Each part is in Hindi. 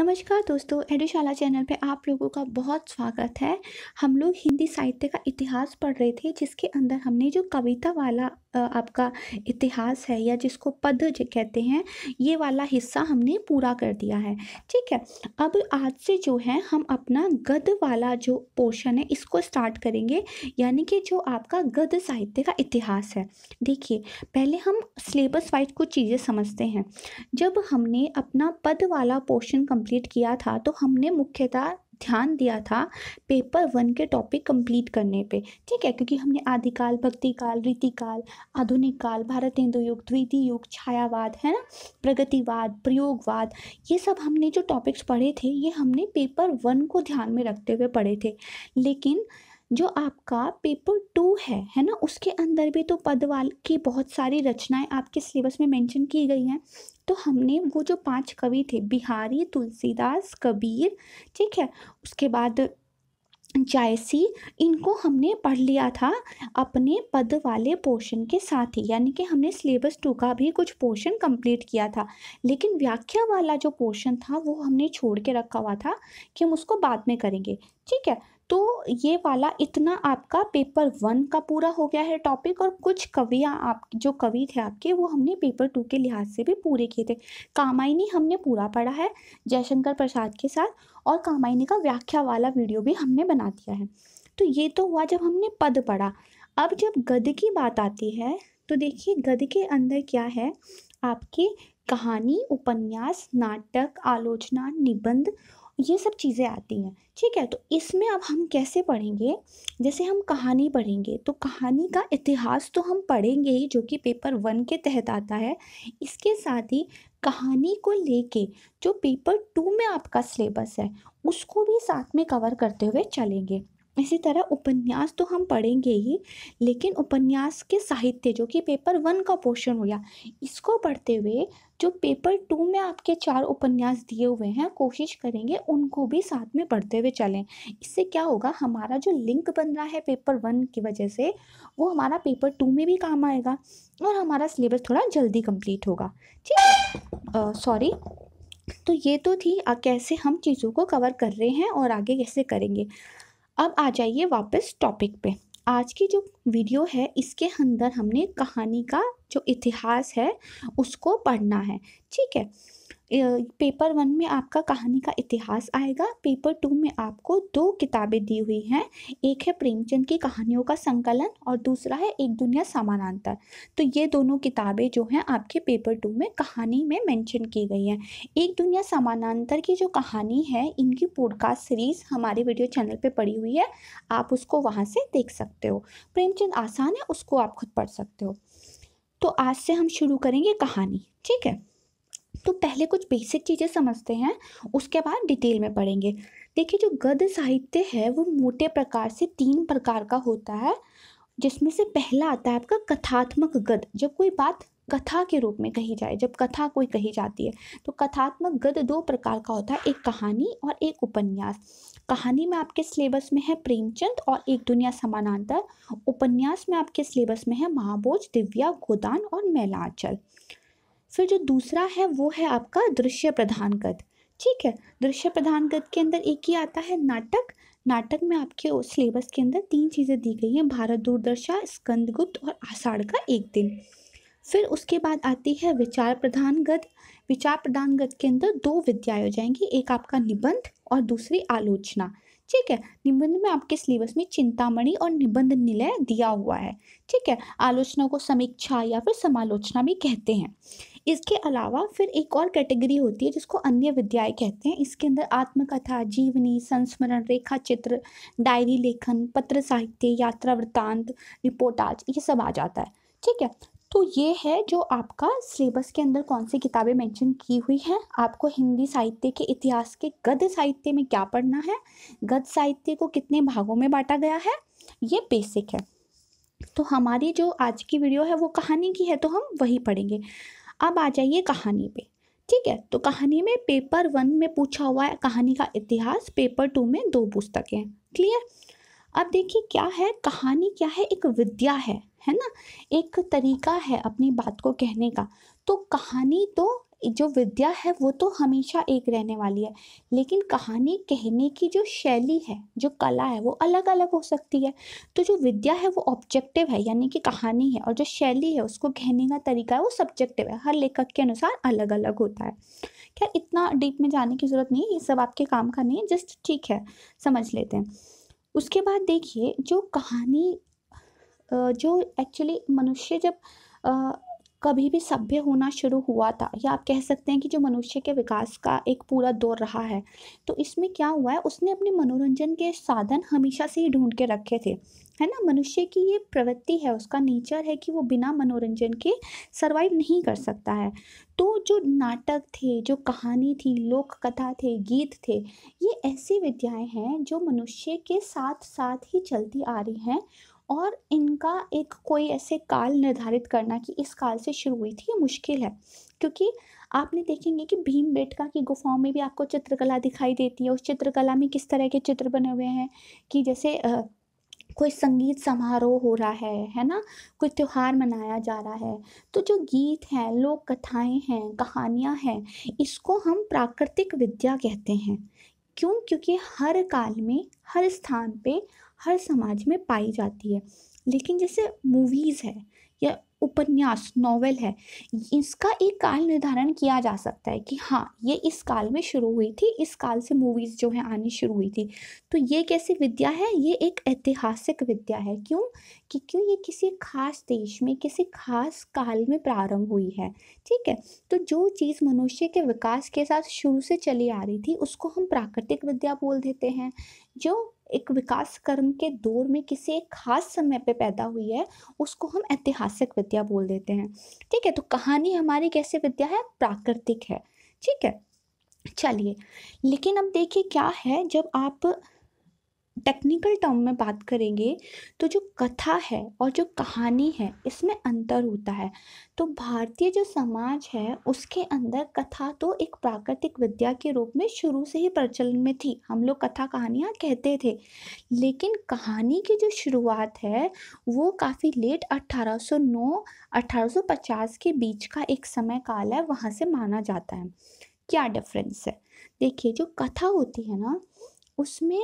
नमस्कार दोस्तों, एडुशाला चैनल पे आप लोगों का बहुत स्वागत है। हम लोग हिंदी साहित्य का इतिहास पढ़ रहे थे, जिसके अंदर हमने जो कविता वाला आपका इतिहास है या जिसको पद कहते हैं, ये वाला हिस्सा हमने पूरा कर दिया है। ठीक है, अब आज से जो है हम अपना गद्य वाला जो पोर्शन है इसको स्टार्ट करेंगे, यानी कि जो आपका गद्य साहित्य का इतिहास है। देखिए, पहले हम सिलेबस वाइज कुछ चीज़ें समझते हैं। जब हमने अपना पद वाला पोर्शन कंप्लीट किया था तो हमने मुख्यतः ध्यान दिया था पेपर 1 के टॉपिक कंप्लीट करने पे। ठीक है, क्योंकि हमने आदिकाल, भक्तिकाल, रीतिकाल, आधुनिक काल, भारतेंदु युग, द्वितीय युग, छायावाद, है ना, प्रगतिवाद, प्रयोगवाद, ये सब हमने जो टॉपिक्स पढ़े थे ये हमने पेपर 1 को ध्यान में रखते हुए पढ़े थे। लेकिन जो आपका पेपर 2 है ना, उसके अंदर भी तो पदवाल की बहुत सारी रचनाएं आपके सिलेबस में मेंशन की गई हैं। तो हमने वो जो 5 कवि थे, बिहारी, तुलसीदास, कबीर, ठीक है, उसके बाद जायसी, इनको हमने पढ़ लिया था अपने पद वाले पोर्शन के साथ ही, यानी कि हमने सिलेबस 2 का भी कुछ पोर्शन कंप्लीट किया था। लेकिन व्याख्या वाला जो पोर्शन था वो हमने छोड़ के रखा हुआ था कि हम उसको बाद में करेंगे। ठीक है, तो ये वाला इतना आपका पेपर 1 का पूरा हो गया है टॉपिक, और कुछ कवियाँ आप जो कवि थे आपके वो हमने पेपर 2 के लिहाज से भी पूरे किए थे। कामायनी हमने पूरा पढ़ा है जयशंकर प्रसाद के साथ, और कामायनी का व्याख्या वाला वीडियो भी हमने बना दिया है। तो ये तो हुआ जब हमने पद पढ़ा। अब जब गद्य की बात आती है तो देखिए, गद्य के अंदर क्या है आपके कहानी, उपन्यास, नाटक, आलोचना, निबंध, ये सब चीज़ें आती हैं। ठीक है, तो इसमें अब हम कैसे पढ़ेंगे? जैसे हम कहानी पढ़ेंगे तो कहानी का इतिहास तो हम पढ़ेंगे ही, जो कि पेपर 1 के तहत आता है। इसके साथ ही कहानी को लेके जो पेपर 2 में आपका सिलेबस है उसको भी साथ में कवर करते हुए चलेंगे। इसी तरह उपन्यास तो हम पढ़ेंगे ही, लेकिन उपन्यास के साहित्य जो कि पेपर 1 का पोर्शन हो गया, इसको पढ़ते हुए जो पेपर 2 में आपके 4 उपन्यास दिए हुए हैं, कोशिश करेंगे उनको भी साथ में पढ़ते हुए चलें। इससे क्या होगा, हमारा जो लिंक बन रहा है पेपर 1 की वजह से वो हमारा पेपर 2 में भी काम आएगा, और हमारा सिलेबस थोड़ा जल्दी कंप्लीट होगा। ठीक है, तो ये तो थी कैसे हम चीज़ों को कवर कर रहे हैं और आगे कैसे करेंगे। अब आ जाइए वापस टॉपिक पे। आज की जो वीडियो है इसके अंदर हमने कहानी का जो इतिहास है उसको पढ़ना है। ठीक है, पेपर 1 में आपका कहानी का इतिहास आएगा। पेपर 2 में आपको 2 किताबें दी हुई हैं, एक है प्रेमचंद की कहानियों का संकलन और दूसरा है एक दुनिया समानांतर। तो ये दोनों किताबें जो हैं आपके पेपर 2 में कहानी में मेंशन की गई हैं। एक दुनिया समानांतर की जो कहानी है, इनकी पॉडकास्ट सीरीज़ हमारे वीडियो चैनल पर पड़ी हुई है, आप उसको वहाँ से देख सकते हो। प्रेमचंद आसान है, उसको आप खुद पढ़ सकते हो। तो आज से हम शुरू करेंगे कहानी। ठीक है, तो पहले कुछ बेसिक चीज़ें समझते हैं, उसके बाद डिटेल में पढ़ेंगे। देखिए, जो गद्य साहित्य है वो मोटे प्रकार से 3 प्रकार का होता है, जिसमें से पहला आता है आपका कथात्मक गद्य। जब कोई बात कथा के रूप में कही जाए, जब कथा कोई कही जाती है तो कथात्मक गद्य 2 प्रकार का होता है, एक कहानी और एक उपन्यास। कहानी में आपके सिलेबस में है प्रेमचंद और एक दुनिया समानांतर। उपन्यास में आपके सिलेबस में है महाबोज, दिव्या, गोदान और मैलांचल। फिर जो दूसरा है वो है आपका दृश्य प्रधान गद्य। ठीक है, दृश्य प्रधान गद्य के अंदर एक ही आता है नाटक। नाटक में आपके सिलेबस के अंदर 3 चीज़ें दी गई हैं, भारत, दूरदर्शन, स्कंदगुप्त और आषाढ़ का एक दिन। फिर उसके बाद आती है विचार प्रधान गद्य। विचार प्रधान गद्य के अंदर 2 विधाएं हो जाएंगी, एक आपका निबंध और दूसरी आलोचना। ठीक है, निबंध में आपके सिलेबस में चिंतामणि और निबंध निलय दिया हुआ है। ठीक है, आलोचना को समीक्षा या फिर समालोचना भी कहते हैं। इसके अलावा फिर एक और कैटेगरी होती है जिसको अन्य विधाएं कहते हैं। इसके अंदर आत्मकथा, जीवनी, संस्मरण, रेखा चित्र, डायरी लेखन, पत्र साहित्य, यात्रा वृत्तांत, रिपोर्टाज, ये सब आ जाता है। ठीक है, तो ये है जो आपका सिलेबस के अंदर कौन सी किताबें मेंशन की हुई हैं। आपको हिंदी साहित्य के इतिहास के गद्य साहित्य में क्या पढ़ना है, गद्य साहित्य को कितने भागों में बांटा गया है, ये बेसिक है। तो हमारी जो आज की वीडियो है वो कहानी की है, तो हम वही पढ़ेंगे। अब आ जाइए कहानी पे। ठीक है, तो कहानी में पेपर 1 में पूछा हुआ है कहानी का इतिहास, पेपर 2 में 2 पुस्तकें हैं। क्लियर? अब देखिए क्या है कहानी, क्या है, एक विद्या है ना, एक तरीका है अपनी बात को कहने का। तो कहानी तो जो विद्या है वो तो हमेशा एक रहने वाली है, लेकिन कहानी कहने की जो शैली है, जो कला है, वो अलग अलग हो सकती है। तो जो विद्या है वो ऑब्जेक्टिव है, यानी कि कहानी है, और जो शैली है, उसको कहने का तरीका है, वो सब्जेक्टिव है, हर लेखक के अनुसार अलग अलग होता है। क्या इतना डीप में जाने की ज़रूरत नहीं, ये सब आपके काम का नहीं है, जस्ट ठीक है, समझ लेते हैं। उसके बाद देखिए जो कहानी, जो एक्चुअली मनुष्य जब कभी भी सभ्य होना शुरू हुआ था, या आप कह सकते हैं कि जो मनुष्य के विकास का एक पूरा दौर रहा है, तो इसमें क्या हुआ है, उसने अपने मनोरंजन के साधन हमेशा से ही ढूंढ के रखे थे, है ना। मनुष्य की ये प्रवृत्ति है, उसका नेचर है कि वो बिना मनोरंजन के सरवाइव नहीं कर सकता है। तो जो नाटक थे, जो कहानी थी, लोक कथा थे, गीत थे, ये ऐसी विद्याएं हैं जो मनुष्य के साथ साथ ही चलती आ रही हैं, और इनका एक कोई ऐसे काल निर्धारित करना कि इस काल से शुरू हुई थी, ये मुश्किल है। क्योंकि आपने देखेंगे कि भीम बेटका की गुफाओं में भी आपको चित्रकला दिखाई देती है। उस चित्रकला में किस तरह के चित्र बने हुए हैं कि जैसे कोई संगीत समारोह हो रहा है ना, कोई त्यौहार मनाया जा रहा है। तो जो गीत हैं, लोक कथाएँ हैं, कहानियाँ हैं, इसको हम प्राकृतिक विद्या कहते हैं। क्यों? क्योंकि हर काल में, हर स्थान पे, हर समाज में पाई जाती है। लेकिन जैसे मूवीज़ है या उपन्यास, नॉवेल है, इसका एक काल निर्धारण किया जा सकता है कि हाँ, ये इस काल में शुरू हुई थी, इस काल से मूवीज़ जो है आनी शुरू हुई थी। तो ये कैसी विद्या है? ये एक ऐतिहासिक विद्या है। क्यों? क्योंकि ये किसी खास देश में, किसी खास काल में प्रारंभ हुई है। ठीक है, तो जो चीज़ मनुष्य के विकास के साथ शुरू से चली आ रही थी, उसको हम प्राकृतिक विद्या बोल देते हैं। जो एक विकास कर्म के दौर में किसी एक खास समय पे पैदा हुई है, उसको हम ऐतिहासिक विद्या बोल देते हैं। ठीक है, तो कहानी हमारी कैसी विद्या है? प्राकृतिक है। ठीक है, चलिए, लेकिन अब देखिए क्या है, जब आप टेक्निकल टर्म में बात करेंगे तो जो कथा है और जो कहानी है, इसमें अंतर होता है। तो भारतीय जो समाज है, उसके अंदर कथा तो एक प्राकृतिक विद्या के रूप में शुरू से ही प्रचलन में थी। हम लोग कथा कहानियाँ कहते थे, लेकिन कहानी की जो शुरुआत है वो काफ़ी लेट 1809 1850 के बीच का एक समय काल है, वहाँ से माना जाता है। क्या डिफरेंस है? देखिए, जो कथा होती है ना, उसमें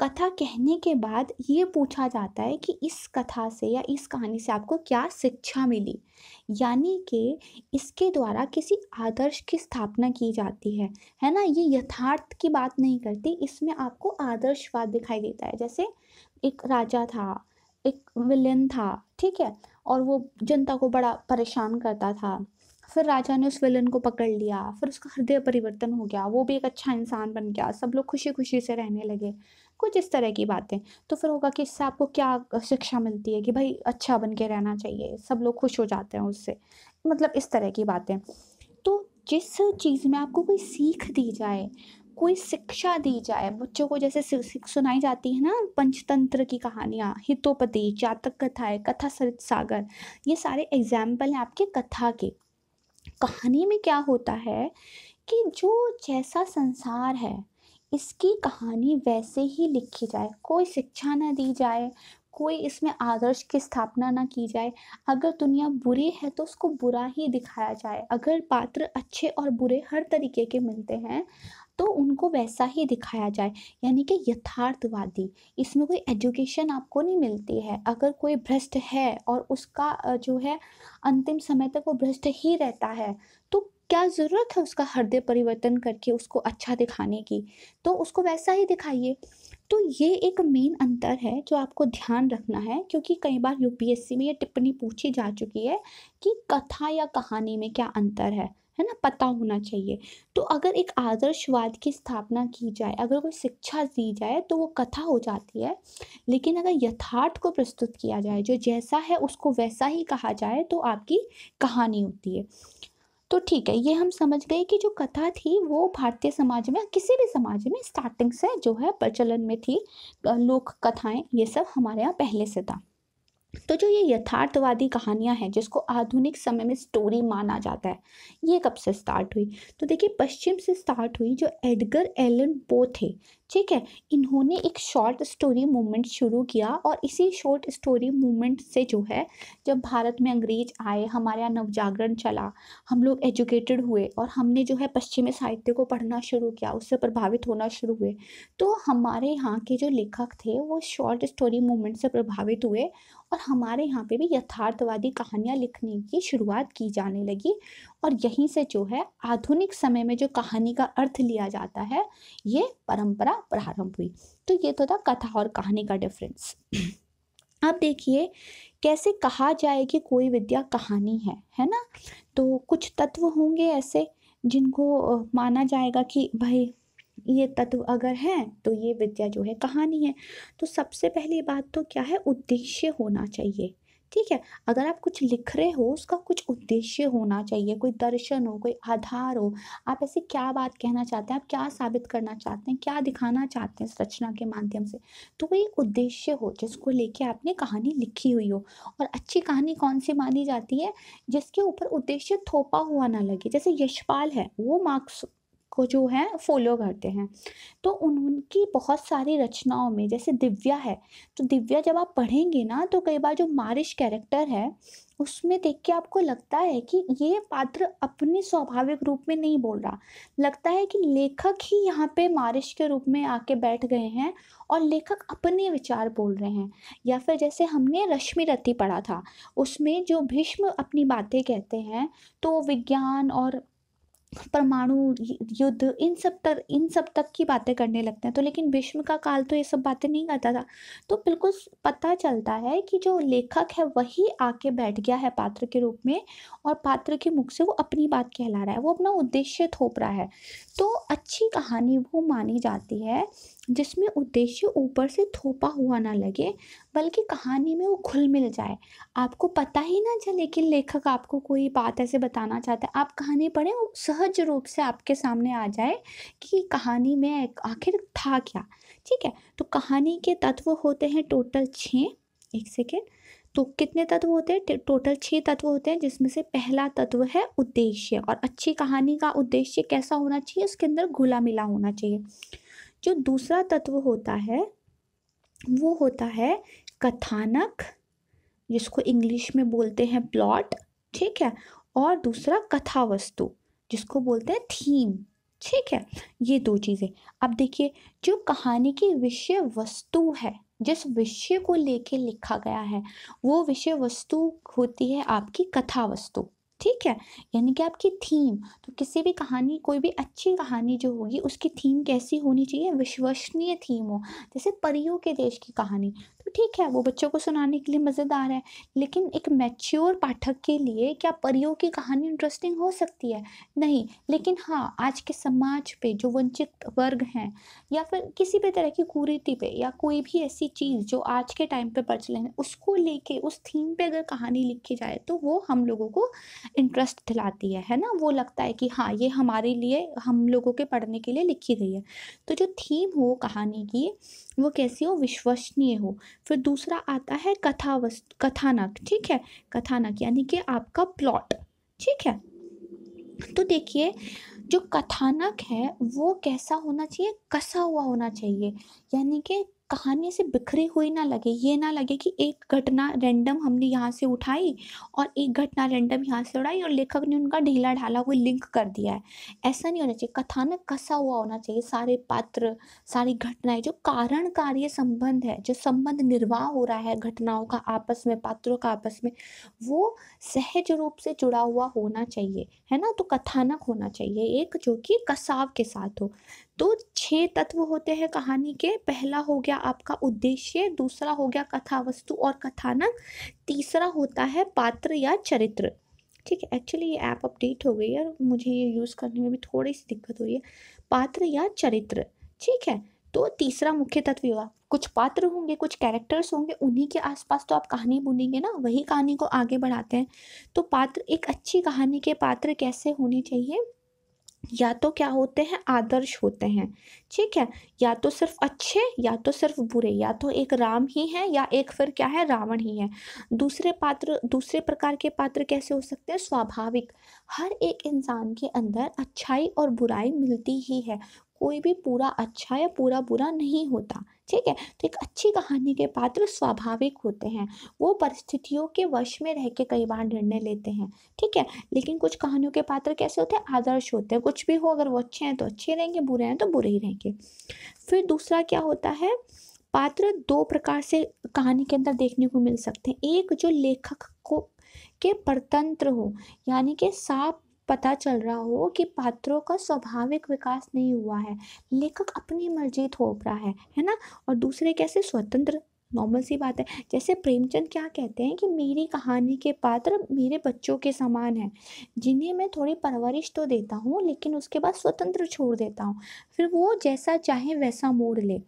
कथा कहने के बाद ये पूछा जाता है कि इस कथा से या इस कहानी से आपको क्या शिक्षा मिली, यानी कि इसके द्वारा किसी आदर्श की स्थापना की जाती है ना। ये यथार्थ की बात नहीं करती, इसमें आपको आदर्शवाद दिखाई देता है। जैसे एक राजा था, एक विलेन था, ठीक है, और वो जनता को बड़ा परेशान करता था। फिर राजा ने उस विलन को पकड़ लिया, फिर उसका हृदय परिवर्तन हो गया, वो भी एक अच्छा इंसान बन गया, सब लोग खुशी खुशी से रहने लगे, कुछ इस तरह की बातें। तो फिर होगा कि इससे आपको क्या शिक्षा मिलती है कि भाई अच्छा बन के रहना चाहिए, सब लोग खुश हो जाते हैं उससे, मतलब इस तरह की बातें। तो जिस चीज़ में आपको कोई सीख दी जाए, कोई शिक्षा दी जाए, बच्चों को जैसे सुनाई जाती है ना पंचतंत्र की कहानियाँ, हितोपति, जातक कथाएँ, कथा सरित सागर, ये सारे एग्जाम्पल हैं आपके कथा के। कहानी में क्या होता है कि जो जैसा संसार है, इसकी कहानी वैसे ही लिखी जाए, कोई शिक्षा ना दी जाए, कोई इसमें आदर्श की स्थापना ना की जाए। अगर दुनिया बुरी है तो उसको बुरा ही दिखाया जाए, अगर पात्र अच्छे और बुरे हर तरीके के मिलते हैं तो उनको वैसा ही दिखाया जाए, यानी कि यथार्थवादी। इसमें कोई एजुकेशन आपको नहीं मिलती है। अगर कोई भ्रष्ट है और उसका जो है अंतिम समय तक वो भ्रष्ट ही रहता है, तो क्या ज़रूरत है उसका हृदय परिवर्तन करके उसको अच्छा दिखाने की, तो उसको वैसा ही दिखाइए। तो ये एक मेन अंतर है जो आपको ध्यान रखना है, क्योंकि कई बार यूपीएससी में ये टिप्पणी पूछी जा चुकी है कि कथा या कहानी में क्या अंतर है ना, पता होना चाहिए। तो अगर एक आदर्शवाद की स्थापना की जाए, अगर कोई शिक्षा दी जाए, तो वो कथा हो जाती है। लेकिन अगर यथार्थ को प्रस्तुत किया जाए, जो जैसा है उसको वैसा ही कहा जाए, तो आपकी कहानी होती है। तो ठीक है, ये हम समझ गए कि जो कथा थी वो भारतीय समाज में, किसी भी समाज में स्टार्टिंग से जो है प्रचलन में थी। लोक कथाएं ये सब हमारे यहाँ पहले से था। तो जो ये यथार्थवादी कहानियाँ हैं, जिसको आधुनिक समय में स्टोरी माना जाता है, ये कब से स्टार्ट हुई? तो देखिए, पश्चिम से स्टार्ट हुई। जो एडगर एलन पो थे, ठीक है। इन्होंने एक शॉर्ट स्टोरी मूवमेंट शुरू किया और इसी शॉर्ट स्टोरी मूवमेंट से जो है, जब भारत में अंग्रेज आए, हमारे यहाँ नवजागरण चला, हम लोग एजुकेटेड हुए और हमने जो है पश्चिमी साहित्य को पढ़ना शुरू किया, उससे प्रभावित होना शुरू हुए। तो हमारे यहाँ के जो लेखक थे वो शॉर्ट स्टोरी मूवमेंट से प्रभावित हुए और हमारे यहाँ पे भी यथार्थवादी कहानियाँ लिखने की शुरुआत की जाने लगी। और यहीं से जो है आधुनिक समय में जो कहानी का अर्थ लिया जाता है, ये परंपरा प्रारंभ हुई। तो ये तो था कथा और कहानी का डिफरेंस। अब देखिए कैसे कहा जाए कि कोई विद्या कहानी है ना। तो कुछ तत्व होंगे ऐसे जिनको माना जाएगा कि भाई ये तत्व अगर है तो ये विद्या जो है कहानी है। तो सबसे पहली बात तो क्या है, उद्देश्य होना चाहिए। ठीक है, अगर आप कुछ लिख रहे हो उसका कुछ उद्देश्य होना चाहिए, कोई दर्शन हो, कोई आधार हो। आप ऐसे क्या बात कहना चाहते हैं, आप क्या साबित करना चाहते हैं, क्या दिखाना चाहते हैं इस रचना के माध्यम से। तो कोई उद्देश्य हो जिसको लेके आपने कहानी लिखी हुई हो। और अच्छी कहानी कौन सी मानी जाती है, जिसके ऊपर उद्देश्य थोपा हुआ ना लगे। जैसे यशपाल है, वो मार्क्स को जो है फॉलो करते हैं, तो उनकी बहुत सारी रचनाओं में, जैसे दिव्या है, तो दिव्या जब आप पढ़ेंगे ना, तो कई बार जो मारिश कैरेक्टर है उसमें देख के आपको लगता है कि ये पात्र अपने स्वाभाविक रूप में नहीं बोल रहा, लगता है कि लेखक ही यहाँ पे मारिश के रूप में आके बैठ गए हैं और लेखक अपने विचार बोल रहे हैं। या फिर जैसे हमने रश्मि रति पढ़ा था, उसमें जो भीष्म अपनी बातें कहते हैं, तो विज्ञान और परमाणु युद्ध इन सब तक की बातें करने लगते हैं। तो लेकिन भीष्म का काल तो ये सब बातें नहीं करता था। तो बिल्कुल पता चलता है कि जो लेखक है वही आके बैठ गया है पात्र के रूप में और पात्र के मुख से वो अपनी बात कहला रहा है, वो अपना उद्देश्य थोप रहा है। तो अच्छी कहानी वो मानी जाती है जिसमें उद्देश्य ऊपर से थोपा हुआ ना लगे, बल्कि कहानी में वो घुल मिल जाए, आपको पता ही ना चले कि लेखक आपको कोई बात ऐसे बताना चाहता है। आप कहानी पढ़ें, वो सहज रूप से आपके सामने आ जाए कि कहानी में आखिर था क्या। ठीक है, तो कहानी के तत्व होते हैं टोटल 6। एक सेकेंड, तो कितने तत्व होते हैं? टोटल 6 तत्व होते हैं, जिसमें से पहला तत्व है उद्देश्य। और अच्छी कहानी का उद्देश्य कैसा होना चाहिए, उसके अंदर घुला मिला होना चाहिए। जो दूसरा तत्व होता है वो होता है कथानक, जिसको इंग्लिश में बोलते हैं प्लॉट। ठीक है, और दूसरा कथा वस्तु, जिसको बोलते हैं थीम। ठीक है, ये दो चीज़ें। अब देखिए जो कहानी की विषय वस्तु है, जिस विषय को लेके लिखा गया है, वो विषय वस्तु होती है आपकी कथा वस्तु। ठीक है, यानी कि आपकी थीम। तो किसी भी कहानी, कोई भी अच्छी कहानी जो होगी, उसकी थीम कैसी होनी चाहिए, विश्वसनीय थीम हो। जैसे परियों के देश की कहानी, तो ठीक है वो बच्चों को सुनाने के लिए मज़ेदार है, लेकिन एक मैच्योर पाठक के लिए क्या परियों की कहानी इंटरेस्टिंग हो सकती है? नहीं। लेकिन हाँ, आज के समाज पे जो वंचित वर्ग हैं, या फिर किसी भी तरह की कुरीति पे, या कोई भी ऐसी चीज़ जो आज के टाइम पे प्रचलित है, उसको लेके उस थीम पे अगर कहानी लिखी जाए तो वो हम लोगों को इंटरेस्ट दिलाती है ना। वो लगता है कि हाँ ये हमारे लिए, हम लोगों के पढ़ने के लिए लिखी गई है। तो जो थीम हो कहानी की, वो कैसी हो, विश्वसनीय हो। फिर दूसरा आता है कथानक। ठीक है, कथानक यानी कि आपका प्लॉट। ठीक है, तो देखिए जो कथानक है वो कैसा होना चाहिए, कसा हुआ होना चाहिए, यानी कि कहानी से बिखरी हुई ना लगे। ये ना लगे कि एक घटना रैंडम हमने यहाँ से उठाई और एक घटना रैंडम यहाँ से उड़ाई और लेखक ने उनका ढीला ढाला कोई लिंक कर दिया है, ऐसा नहीं होना चाहिए। कथानक कसा हुआ होना चाहिए, सारे पात्र, सारी घटनाएं, जो कारण कार्य संबंध है, जो संबंध निर्वाह हो रहा है घटनाओं का आपस में, पात्रों का आपस में, वो सहज रूप से जुड़ा हुआ होना चाहिए, है ना। तो कथानक होना चाहिए एक, जो कि कसाव के साथ हो। तो 6 तत्व होते हैं कहानी के। पहला हो गया आपका उद्देश्य, दूसरा हो गया कथा वस्तु और कथानक, तीसरा होता है पात्र या चरित्र। ठीक है, एक्चुअली ये ऐप अपडेट हो गई है और मुझे ये यूज़ करने में भी थोड़ी सी दिक्कत हुई है। पात्र या चरित्र, ठीक है, तो तीसरा मुख्य तत्व होगा। कुछ पात्र होंगे, कुछ कैरेक्टर्स होंगे, उन्हीं के आसपास तो आप कहानी बुनेंगे ना, वही कहानी को आगे बढ़ाते हैं। तो पात्र, एक अच्छी कहानी के पात्र कैसे होने चाहिए, या तो क्या होते हैं, आदर्श होते हैं। ठीक है, या तो सिर्फ अच्छे, या तो सिर्फ बुरे, या तो एक राम ही है, या एक फिर क्या है, रावण ही है। दूसरे प्रकार के पात्र कैसे हो सकते हैं, स्वाभाविक। हर एक इंसान के अंदर अच्छाई और बुराई मिलती ही है, कोई भी पूरा अच्छा या पूरा बुरा नहीं होता, ठीक है। तो एक अच्छी कहानी के पात्र स्वाभाविक होते हैं, वो परिस्थितियों के वश में रह के कई बार निर्णय लेते हैं, ठीक है। लेकिन कुछ कहानियों के पात्र कैसे होते हैं, आदर्श होते हैं। कुछ भी हो, अगर वो अच्छे हैं तो अच्छे रहेंगे, बुरे हैं तो बुरे ही रहेंगे। फिर दूसरा क्या होता है, पात्र दो प्रकार से कहानी के अंदर देखने को मिल सकते हैं। एक जो लेखक को के परतंत्र हो, यानी कि साफ पता चल रहा हो कि पात्रों का स्वाभाविक विकास नहीं हुआ है, लेखक अपनी मर्जी थोप रहा है ना। और दूसरे कैसे, स्वतंत्र, नॉर्मल सी बात है। जैसे प्रेमचंद क्या कहते हैं कि मेरी कहानी के पात्र मेरे बच्चों के समान हैं, जिन्हें मैं थोड़ी परवरिश तो देता हूँ लेकिन उसके बाद स्वतंत्र छोड़ देता हूँ, फिर वो जैसा चाहे वैसा मोड़ ले।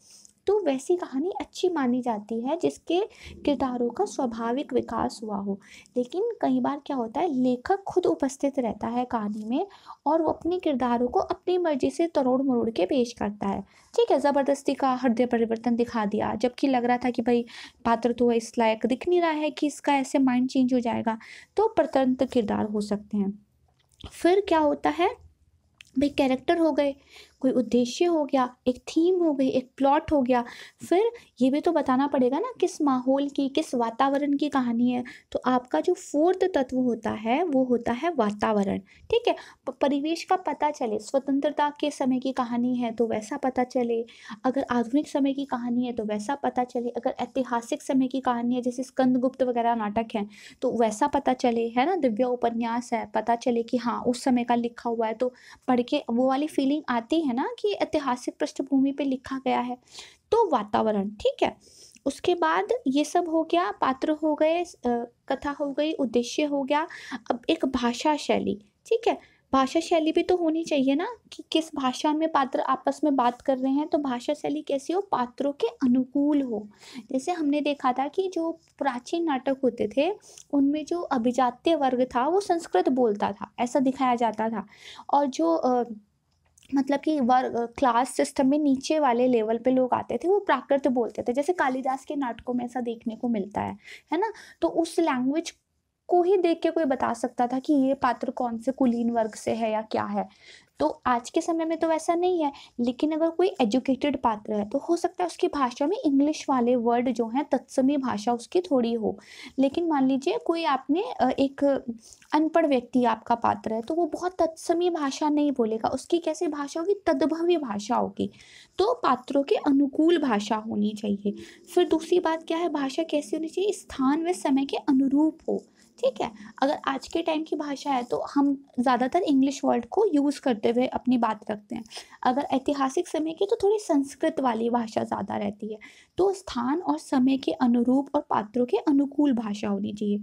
तो वैसी कहानी अच्छी मानी जाती है जिसके किरदारों का स्वाभाविक विकास हुआ हो। लेकिन कई बार क्या होता है, लेखक खुद उपस्थित रहता है कहानी में और वो अपने किरदारों को अपनी मर्जी से तोड़ मरोड़ के पेश करता है, ठीक है। ज़बरदस्ती का हृदय परिवर्तन दिखा दिया, जबकि लग रहा था कि भाई पात्र तो इस लायक दिख नहीं रहा है कि इसका ऐसे माइंड चेंज हो जाएगा, तो परतंत्र किरदार हो सकते हैं। फिर क्या होता है भाई, कैरेक्टर हो गए, कोई उद्देश्य हो गया, एक थीम हो गई, एक प्लॉट हो गया। फिर ये भी तो बताना पड़ेगा ना किस माहौल की, किस वातावरण की कहानी है। तो आपका जो फोर्थ तत्व होता है वो होता है वातावरण, ठीक है। परिवेश का पता चले, स्वतंत्रता के समय की कहानी है तो वैसा पता चले, अगर आधुनिक समय की कहानी है तो वैसा पता चले, अगर ऐतिहासिक समय की कहानी है जैसे स्कंदगुप्त वगैरह नाटक हैं तो वैसा पता चले, है ना। दिव्य उपन्यास है, पता चले कि हाँ उस समय का लिखा हुआ है तो पढ़ के वो वाली फीलिंग आती है ना कि ऐतिहासिक पृष्ठभूमि पे लिखा गया है। तो वातावरण, ठीक है। उसके बाद ये सब हो गया, पात्र हो गए, कथा हो गई, उद्देश्य हो गया। अब एक भाषा शैली, ठीक है, भाषा शैली भी तो होनी चाहिए ना कि किस भाषा में पात्र आपस में बात कर रहे हैं। तो भाषा शैली कैसी हो, पात्रों के अनुकूल हो। जैसे हमने देखा था कि जो प्राचीन नाटक होते थे उनमें जो अभिजात्य वर्ग था वो संस्कृत बोलता था, ऐसा दिखाया जाता था। और जो मतलब कि वर्ग क्लास सिस्टम में नीचे वाले लेवल पे लोग आते थे वो प्राकृत बोलते थे, जैसे कालिदास के नाटकों में ऐसा देखने को मिलता है ना। तो उस लैंग्वेज को ही देख के कोई बता सकता था कि ये पात्र कौन से कुलीन वर्ग से है या क्या है। तो आज के समय में तो वैसा नहीं है, लेकिन अगर कोई एजुकेटेड पात्र है तो हो सकता है उसकी भाषा में इंग्लिश वाले वर्ड जो हैं, तत्समी भाषा उसकी थोड़ी हो। लेकिन मान लीजिए कोई आपने एक अनपढ़ व्यक्ति आपका पात्र है तो वो बहुत तत्समी भाषा नहीं बोलेगा, उसकी कैसी भाषा होगी, तद्भवी भाषा होगी। तो पात्रों के अनुकूल भाषा होनी चाहिए। फिर दूसरी बात क्या है, भाषा कैसी होनी चाहिए, स्थान व समय के अनुरूप हो, ठीक है। अगर आज के टाइम की भाषा है तो हम ज़्यादातर इंग्लिश वर्ड को यूज़ करते हुए अपनी बात रखते हैं, अगर ऐतिहासिक समय की तो थोड़ी संस्कृत वाली भाषा ज़्यादा रहती है। तो स्थान और समय के अनुरूप और पात्रों के अनुकूल भाषा होनी चाहिए।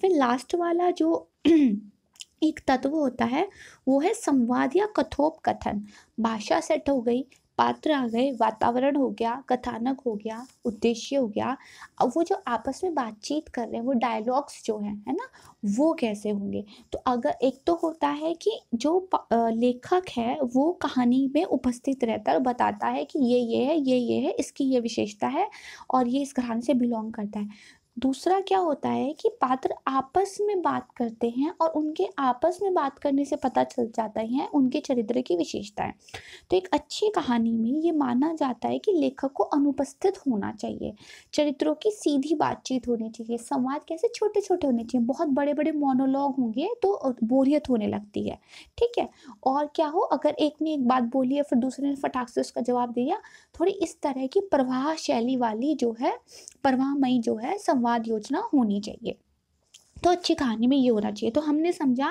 फिर लास्ट वाला जो एक तत्व होता है वो है संवाद या कथोपकथन। भाषा सेट हो गई, पात्र आ गए, वातावरण हो गया, कथानक हो गया, उद्देश्य हो गया। अब वो जो आपस में बातचीत कर रहे हैं, वो डायलॉग्स जो हैं, है ना, वो कैसे होंगे। तो अगर एक तो होता है कि जो लेखक है वो कहानी में उपस्थित रहता है, बताता है कि ये है, ये है, इसकी ये विशेषता है और ये इस घराने से बिलोंग करता है। दूसरा क्या होता है कि पात्र आपस में बात करते हैं और उनके आपस में बात करने से पता चल जाता है उनके चरित्र की विशेषताएं। तो एक अच्छी कहानी में ये माना जाता है कि लेखक को अनुपस्थित होना चाहिए, चरित्रों की सीधी बातचीत होनी चाहिए, संवाद कैसे छोटे छोटे होने चाहिए। बहुत बड़े बड़े मोनोलॉग होंगे तो बोरियत होने लगती है, ठीक है। और क्या हो, अगर एक ने एक बात बोली है फिर दूसरे ने फटाक से उसका जवाब दिया, थोड़ी इस तरह की प्रवाह शैली वाली जो है, प्रवाहमयी जो है संवाद योजना होनी चाहिए। तो अच्छी कहानी में ये होना चाहिए। तो हमने समझा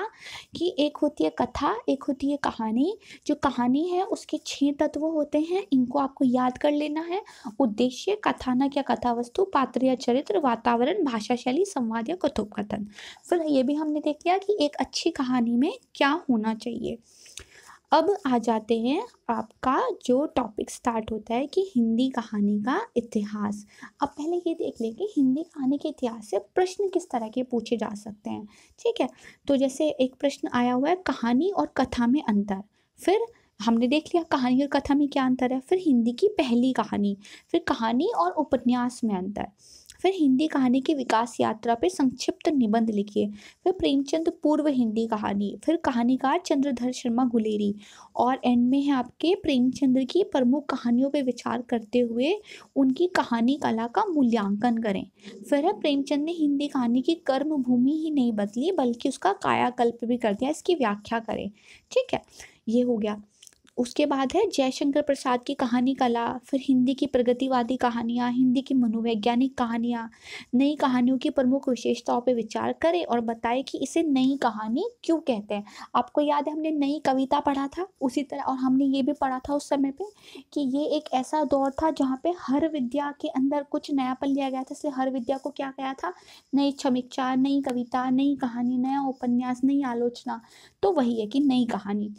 कि एक होती है कथा, एक होती है कहानी। जो कहानी है उसके 6 तत्व होते हैं, इनको आपको याद कर लेना है। उद्देश्य, कथानक या कथा वस्तु, पात्र या चरित्र, वातावरण, भाषा शैली, संवाद या कथोपकथन। फिर ये भी हमने देख लिया कि एक अच्छी कहानी में क्या होना चाहिए। अब आ जाते हैं आपका जो टॉपिक स्टार्ट होता है कि हिंदी कहानी का इतिहास। अब पहले ये देख लें कि हिंदी कहानी के इतिहास से प्रश्न किस तरह के पूछे जा सकते हैं, ठीक है। तो जैसे एक प्रश्न आया हुआ है, कहानी और कथा में अंतर। फिर हमने देख लिया कहानी और कथा में क्या अंतर है। फिर हिंदी की पहली कहानी, फिर कहानी और उपन्यास में अंतर। फिर हिंदी कहानी की विकास यात्रा पर संक्षिप्त निबंध लिखिए। फिर प्रेमचंद पूर्व हिंदी कहानी, फिर कहानीकार चंद्रधर शर्मा गुलेरी, और एंड में है आपके प्रेमचंद की प्रमुख कहानियों पर विचार करते हुए उनकी कहानी कला का मूल्यांकन करें। फिर है प्रेमचंद ने हिंदी कहानी की कर्म भूमि ही नहीं बदली बल्कि उसका कायाकल्प भी कर दिया, इसकी व्याख्या करें। ठीक है, ये हो गया। उसके बाद है जयशंकर प्रसाद की कहानी कला, फिर हिंदी की प्रगतिवादी कहानियाँ, हिंदी की मनोवैज्ञानिक कहानियाँ, नई कहानियों की प्रमुख विशेषताओं पर विचार करें और बताएं कि इसे नई कहानी क्यों कहते हैं। आपको याद है हमने नई कविता पढ़ा था, उसी तरह और हमने ये भी पढ़ा था उस समय पे कि ये एक ऐसा दौर था जहाँ पे हर विद्या के अंदर कुछ नयापन लिया गया था, इसलिए हर विद्या को क्या कहा था, नई समीक्षा, नई कविता, नई कहानी, नया उपन्यास, नई आलोचना। तो वही है कि नई कहानी।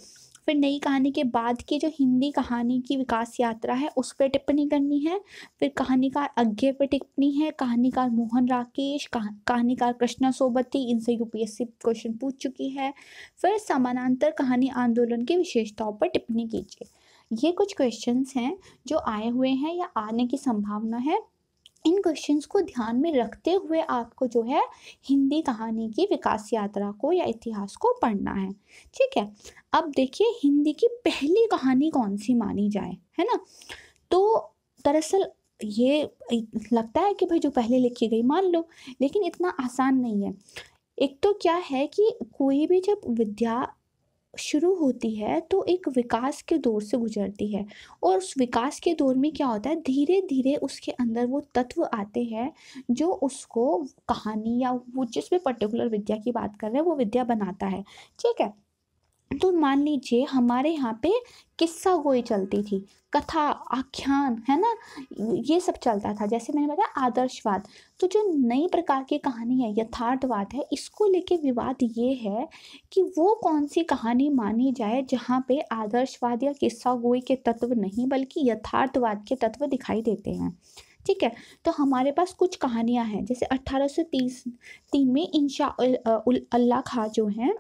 फिर नई कहानी के बाद की जो हिंदी कहानी की विकास यात्रा है उस पर टिप्पणी करनी है। फिर कहानीकार अज्ञेय पर टिप्पणी है, कहानीकार मोहन राकेश, कहानीकार कृष्णा सोबती, इनसे यूपीएससी क्वेश्चन पूछ चुकी है। फिर समानांतर कहानी आंदोलन की विशेषताओं पर टिप्पणी कीजिए। ये कुछ क्वेश्चंस हैं जो आए हुए हैं या आने की संभावना है। इन क्वेश्चंस को ध्यान में रखते हुए आपको जो है हिंदी कहानी की विकास यात्रा को या इतिहास को पढ़ना है। ठीक है, अब देखिए हिंदी की पहली कहानी कौन सी मानी जाए, है ना। तो दरअसल ये लगता है कि भाई जो पहले लिखी गई मान लो, लेकिन इतना आसान नहीं है। एक तो क्या है कि कोई भी जब विद्या शुरू होती है तो एक विकास के दौर से गुजरती है, और उस विकास के दौर में क्या होता है, धीरे धीरे उसके अंदर वो तत्व आते हैं जो उसको कहानी या वो जिसमें पर्टिकुलर विद्या की बात कर रहे हैं वो विद्या बनाता है। ठीक है, तो मान लीजिए हमारे यहाँ पे किस्सा गोई चलती थी, कथा, आख्यान, है ना, ये सब चलता था। जैसे मैंने बताया आदर्शवाद, तो जो नई प्रकार की कहानी है यथार्थवाद है, इसको लेके विवाद ये है कि वो कौन सी कहानी मानी जाए जहाँ पे आदर्शवाद या किस्सा गोई के तत्व नहीं बल्कि यथार्थवाद के तत्व दिखाई देते हैं। ठीक है, तो हमारे पास कुछ कहानियाँ हैं, जैसे 1833 में इंशा अल्लाह खां जो हैं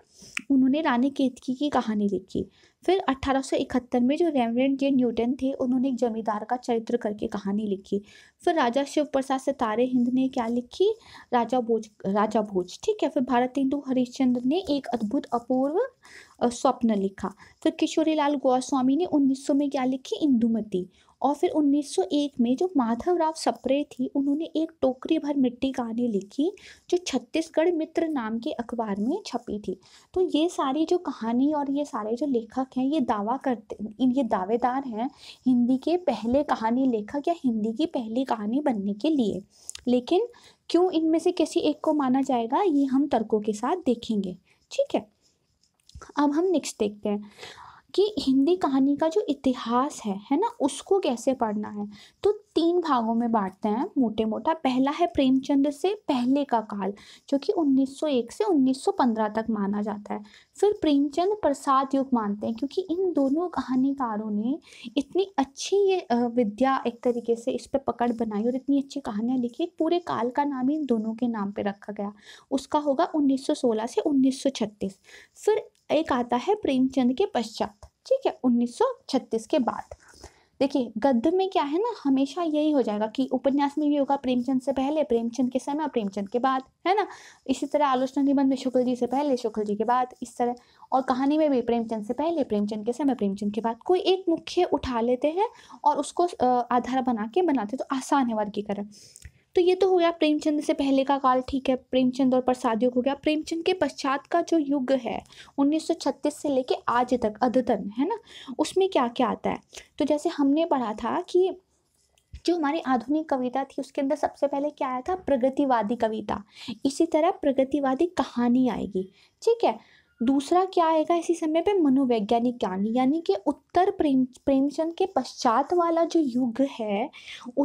उन्होंने रानी केतकी की कहानी लिखी। फिर 1871 में जो रेवरेंड जे न्यूटन थे उन्होंने एक जमींदार का चरित्र करके कहानी लिखी। फिर राजा शिवप्रसाद सितारे हिंद ने क्या लिखी, राजा भोज। ठीक है, फिर भारतेंदु हरिश्चंद्र ने एक अद्भुत अपूर्व स्वप्न लिखा। फिर किशोरीलाल गोस्वामी ने 1900 में क्या लिखी, इंदुमती। और फिर 1901 में जो माधवराव सप्रे थी उन्होंने एक टोकरी भर मिट्टी कहानी लिखी जो छत्तीसगढ़ मित्र नाम के अखबार में छपी थी। तो ये सारी जो कहानी और ये सारे जो लेखक हैं ये दावेदार हैं हिंदी के पहले कहानी लेखक या हिंदी की पहली कहानी बनने के लिए। लेकिन क्यों इनमें से किसी एक को माना जाएगा ये हम तर्कों के साथ देखेंगे। ठीक है, अब हम नेक्स्ट देखते हैं कि हिंदी कहानी का जो इतिहास है ना, उसको कैसे पढ़ना है। तो 3 भागों में बांटते हैं मोटे मोटा। पहला है प्रेमचंद से पहले का काल जो कि 1901 से 1915 तक माना जाता है। फिर प्रेमचंद प्रसाद युग मानते हैं क्योंकि इन दोनों कहानीकारों ने इतनी अच्छी ये विद्या एक तरीके से इस पर पकड़ बनाई और इतनी अच्छी कहानियाँ लिखी, पूरे काल का नाम इन दोनों के नाम पर रखा गया। उसका होगा 1916 से 1936। फिर एक आता है प्रेमचंद के पश्चात, ठीक है, 1936 के बाद। देखिए गद्य में क्या है ना, हमेशा यही हो जाएगा कि उपन्यास में भी होगा प्रेमचंद से पहले, प्रेमचंद के समय, प्रेमचंद के बाद, है ना। इसी तरह आलोचना निबंध में शुक्ल जी से पहले, शुक्ल जी के बाद, इस तरह। और कहानी में भी प्रेमचंद से पहले, प्रेमचंद के समय, प्रेमचंद के बाद, कोई एक मुख्य उठा लेते हैं और उसको आधार बना के बनाते, तो आसान है वर्गीकरण। तो ये तो हो गया प्रेमचंद से पहले का काल, ठीक है, प्रेमचंद और प्रसाद युग हो गया। प्रेमचंद के पश्चात का जो युग है 1936 से लेके आज तक अद्यतन, है ना, उसमें क्या क्या आता है। तो जैसे हमने पढ़ा था कि जो हमारी आधुनिक कविता थी उसके अंदर सबसे पहले क्या आया था, प्रगतिवादी कविता। इसी तरह प्रगतिवादी कहानी आएगी। ठीक है, दूसरा क्या आएगा इसी समय पे, मनोवैज्ञानिक ज्ञान, यानी कि उत्तर प्रेमचंद के पश्चात वाला जो युग है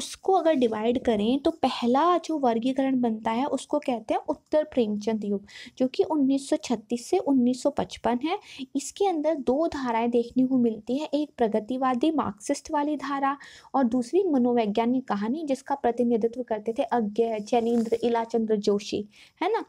उसको अगर डिवाइड करें तो पहला जो वर्गीकरण बनता है उसको कहते हैं उत्तर प्रेमचंद युग जो कि 1936 से 1955 है। इसके अंदर 2 धाराएं देखने को मिलती है, एक प्रगतिवादी मार्क्सिस्ट वाली धारा और दूसरी मनोवैज्ञानिक कहानी जिसका प्रतिनिधित्व करते थे अज्ञेय, जैनेंद्र, इलाचंद्र जोशी, है ना।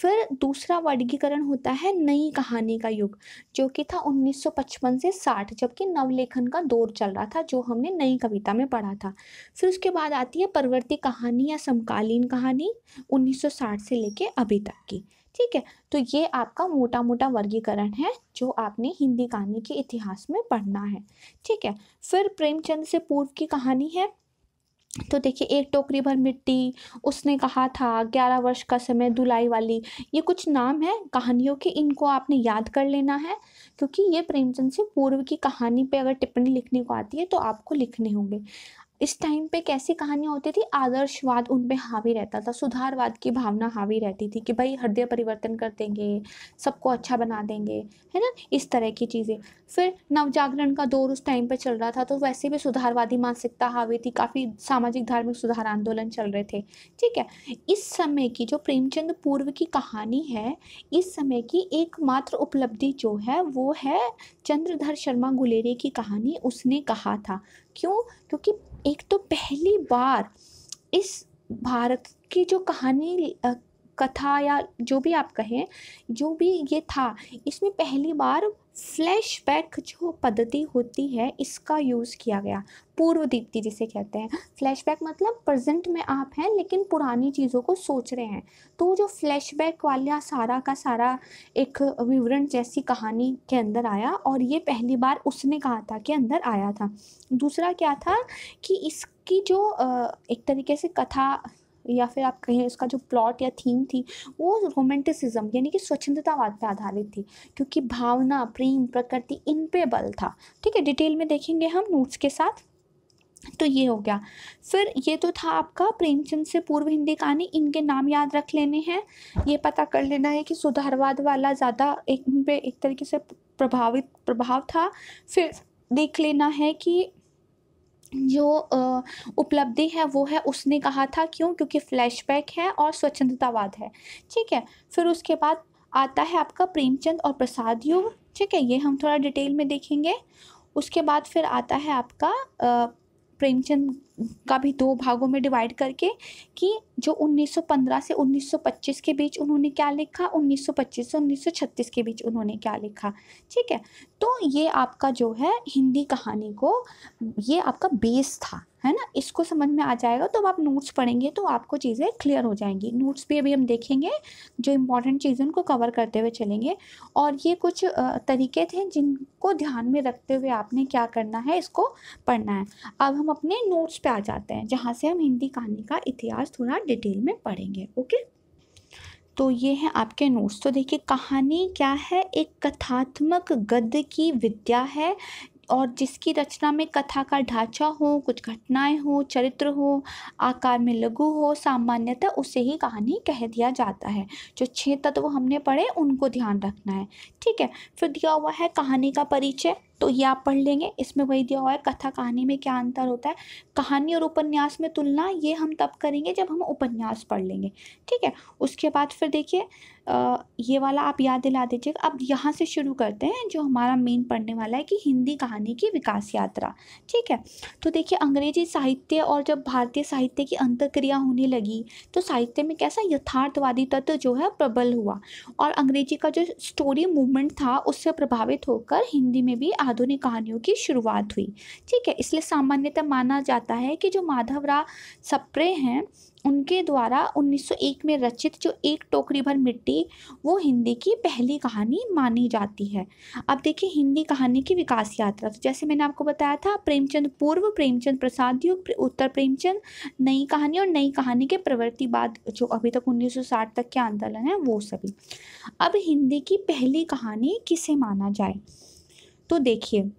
फिर दूसरा वर्गीकरण होता है नई कहानी का युग, जो कि था 1955 से 60, जबकि नवलेखन का दौर चल रहा था, जो हमने नई कविता में पढ़ा था। फिर उसके बाद आती है परवर्ती कहानी या समकालीन कहानी 1960 से लेके अभी तक की। ठीक है, तो ये आपका मोटा मोटा वर्गीकरण है जो आपने हिंदी कहानी के इतिहास में पढ़ना है। ठीक है, फिर प्रेमचंद से पूर्व की कहानी है, तो देखिए एक टोकरी भर मिट्टी, उसने कहा था, 11 वर्ष का समय, धुलाई वाली, ये कुछ नाम है कहानियों के, इनको आपने याद कर लेना है क्योंकि ये प्रेमचंद से पूर्व की कहानी पे अगर टिप्पणी लिखने को आती है तो आपको लिखने होंगे। इस टाइम पे कैसी कहानियाँ होती थी, आदर्शवाद उन पे हावी रहता था, सुधारवाद की भावना हावी रहती थी कि भाई हृदय परिवर्तन कर देंगे, सबको अच्छा बना देंगे, है ना, इस तरह की चीज़ें। फिर नवजागरण का दौर उस टाइम पे चल रहा था, तो वैसे भी सुधारवादी मानसिकता हावी थी, काफ़ी सामाजिक धार्मिक सुधार आंदोलन चल रहे थे। ठीक है, इस समय की जो प्रेमचंद पूर्व की कहानी है, इस समय की एकमात्र उपलब्धि जो है वो है चंद्रधर शर्मा गुलेरी की कहानी उसने कहा था। क्यों? क्योंकि एक तो पहली बार इस भारत की जो कहानी कथा या जो भी आप कहें, जो भी ये था, इसमें पहली बार फ्लैशबैक जो पद्धति होती है इसका यूज़ किया गया, पूर्व दीप्ति जिसे कहते हैं। फ्लैशबैक मतलब प्रेजेंट में आप हैं लेकिन पुरानी चीज़ों को सोच रहे हैं, तो जो फ्लैशबैक वाला सारा का सारा एक विवरण जैसी कहानी के अंदर आया, और ये पहली बार उसने कहा था कि अंदर आया था। दूसरा क्या था कि इसकी जो एक तरीके से कथा या फिर आप कहें उसका जो प्लॉट या थीम थी वो रोमांटिसिज्म यानी कि स्वच्छंदतावाद पर आधारित थी, क्योंकि भावना, प्रेम, प्रकृति, इन पे बल था। ठीक है, डिटेल में देखेंगे हम नोट्स के साथ। तो ये हो गया। फिर ये तो था आपका प्रेमचंद से पूर्व हिंदी कहानी, इनके नाम याद रख लेने हैं, ये पता कर लेना है कि सुधारवाद वाला ज़्यादा एक इन पर एक तरीके से प्रभाव था। फिर देख लेना है कि जो उपलब्धि है वो है उसने कहा था, क्यों? क्योंकि फ्लैशबैक है और स्वच्छंदतावाद है। ठीक है, फिर उसके बाद आता है आपका प्रेमचंद और प्रसाद युग। ठीक है, ये हम थोड़ा डिटेल में देखेंगे। उसके बाद फिर आता है आपका प्रेमचंद का भी दो भागों में डिवाइड करके कि जो 1915 से 1925 के बीच उन्होंने क्या लिखा, 1925 से 1936 के बीच उन्होंने क्या लिखा। ठीक है, तो ये आपका जो है हिंदी कहानी को ये आपका बेस था, है ना, इसको समझ में आ जाएगा। तो अब आप नोट्स पढ़ेंगे तो आपको चीज़ें क्लियर हो जाएंगी। नोट्स भी अभी हम देखेंगे, जो इम्पॉर्टेंट चीज़ों को कवर करते हुए चलेंगे, और ये कुछ तरीके थे जिनको ध्यान में रखते हुए आपने क्या करना है, इसको पढ़ना है। अब हम अपने नोट्स पे आ जाते हैं जहाँ से हम हिंदी कहानी का इतिहास थोड़ा डिटेल में पढ़ेंगे। ओके, तो ये हैं आपके नोट्स। तो देखिए, कहानी क्या है, एक कथात्मक गद्य की विद्या है और जिसकी रचना में कथा का ढांचा हो, कुछ घटनाएं हो, चरित्र हो, आकार में लघु हो, सामान्यतः उसे ही कहानी कह दिया जाता है। जो 6 तत्व हमने पढ़े उनको ध्यान रखना है। ठीक है, फिर दिया हुआ है कहानी का परिचय, तो ये आप पढ़ लेंगे। इसमें वही दिया हुआ है, कथा कहानी में क्या अंतर होता है, कहानी और उपन्यास में तुलना, ये हम तब करेंगे जब हम उपन्यास पढ़ लेंगे। ठीक है, उसके बाद फिर देखिए ये वाला आप याद दिला दीजिएगा। अब यहाँ से शुरू करते हैं जो हमारा मेन पढ़ने वाला है कि हिंदी कहानी की विकास यात्रा। ठीक है, तो देखिए अंग्रेजी साहित्य और जब भारतीय साहित्य की अंतर्क्रिया होने लगी तो साहित्य में कैसा यथार्थवादी तत्व जो है प्रबल हुआ, और अंग्रेजी का जो स्टोरी मूवमेंट था उससे प्रभावित होकर हिंदी में भी आधुनिक कहानियों की शुरुआत हुई। ठीक है, इसलिए सामान्यतः माना जाता है कि जो माधवराव सप्रे हैं उनके द्वारा 1901 में रचित जो एक टोकरी भर मिट्टी, वो हिंदी की पहली कहानी मानी जाती है। अब देखिए हिंदी कहानी की विकास यात्रा, तो जैसे मैंने आपको बताया था, प्रेमचंद पूर्व, प्रेमचंद प्रसाद युग, उत्तर प्रेमचंद, नई कहानी और नई कहानी के प्रवर्तिवाद जो अभी तक 1960 तक के आंदोलन है वो सभी। अब हिंदी की पहली कहानी किसे माना जाए, तो देखिए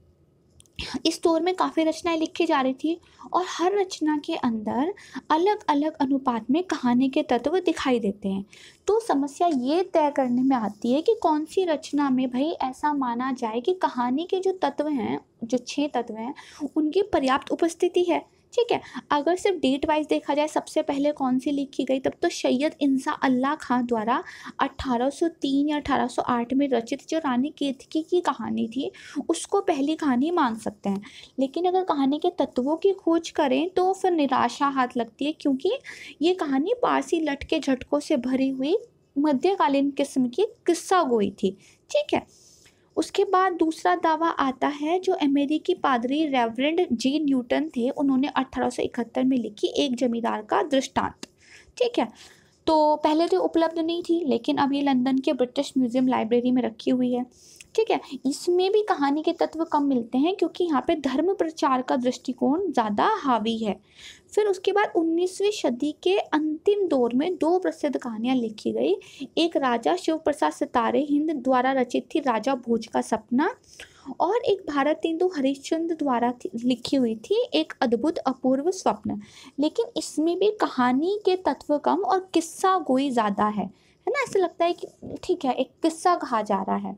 इस दौर में काफ़ी रचनाएं लिखी जा रही थी और हर रचना के अंदर अलग अलग अनुपात में कहानी के तत्व दिखाई देते हैं। तो समस्या ये तय करने में आती है कि कौन सी रचना में भाई ऐसा माना जाए कि कहानी के जो तत्व हैं, जो 6 तत्व हैं, उनकी पर्याप्त उपस्थिति है। ठीक है, अगर सिर्फ डेट वाइज देखा जाए सबसे पहले कौन सी लिखी गई, तब तो सैयद इंसा अल्लाह खां द्वारा 1803 या 1808 में रचित जो रानी केतकी की कहानी थी उसको पहली कहानी मान सकते हैं। लेकिन अगर कहानी के तत्वों की खोज करें तो फिर निराशा हाथ लगती है, क्योंकि ये कहानी पारसी लटके झटकों से भरी हुई मध्यकालीन किस्म की किस्सा गोई थी। ठीक है, उसके बाद दूसरा दावा आता है जो अमेरिकी पादरी रेवरेंड जी न्यूटन थे, उन्होंने 1871 में लिखी एक जमींदार का दृष्टांत। ठीक है, तो पहले तो उपलब्ध नहीं थी लेकिन अब ये लंदन के ब्रिटिश म्यूजियम लाइब्रेरी में रखी हुई है। ठीक है, इसमें भी कहानी के तत्व कम मिलते हैं क्योंकि यहाँ पे धर्म प्रचार का दृष्टिकोण ज़्यादा हावी है। फिर उसके बाद 19वीं सदी के अंतिम दौर में दो प्रसिद्ध कहानियाँ लिखी गई, एक राजा शिवप्रसाद सितारे हिंद द्वारा रचित थी राजा भोज का सपना, और एक भारतेंदु हरिश्चंद्र द्वारा लिखी हुई थी एक अद्भुत अपूर्व स्वप्न। लेकिन इसमें भी कहानी के तत्व कम और किस्सा गोई ज़्यादा है ना, ऐसा लगता है कि ठीक है एक किस्सा कहा जा रहा है।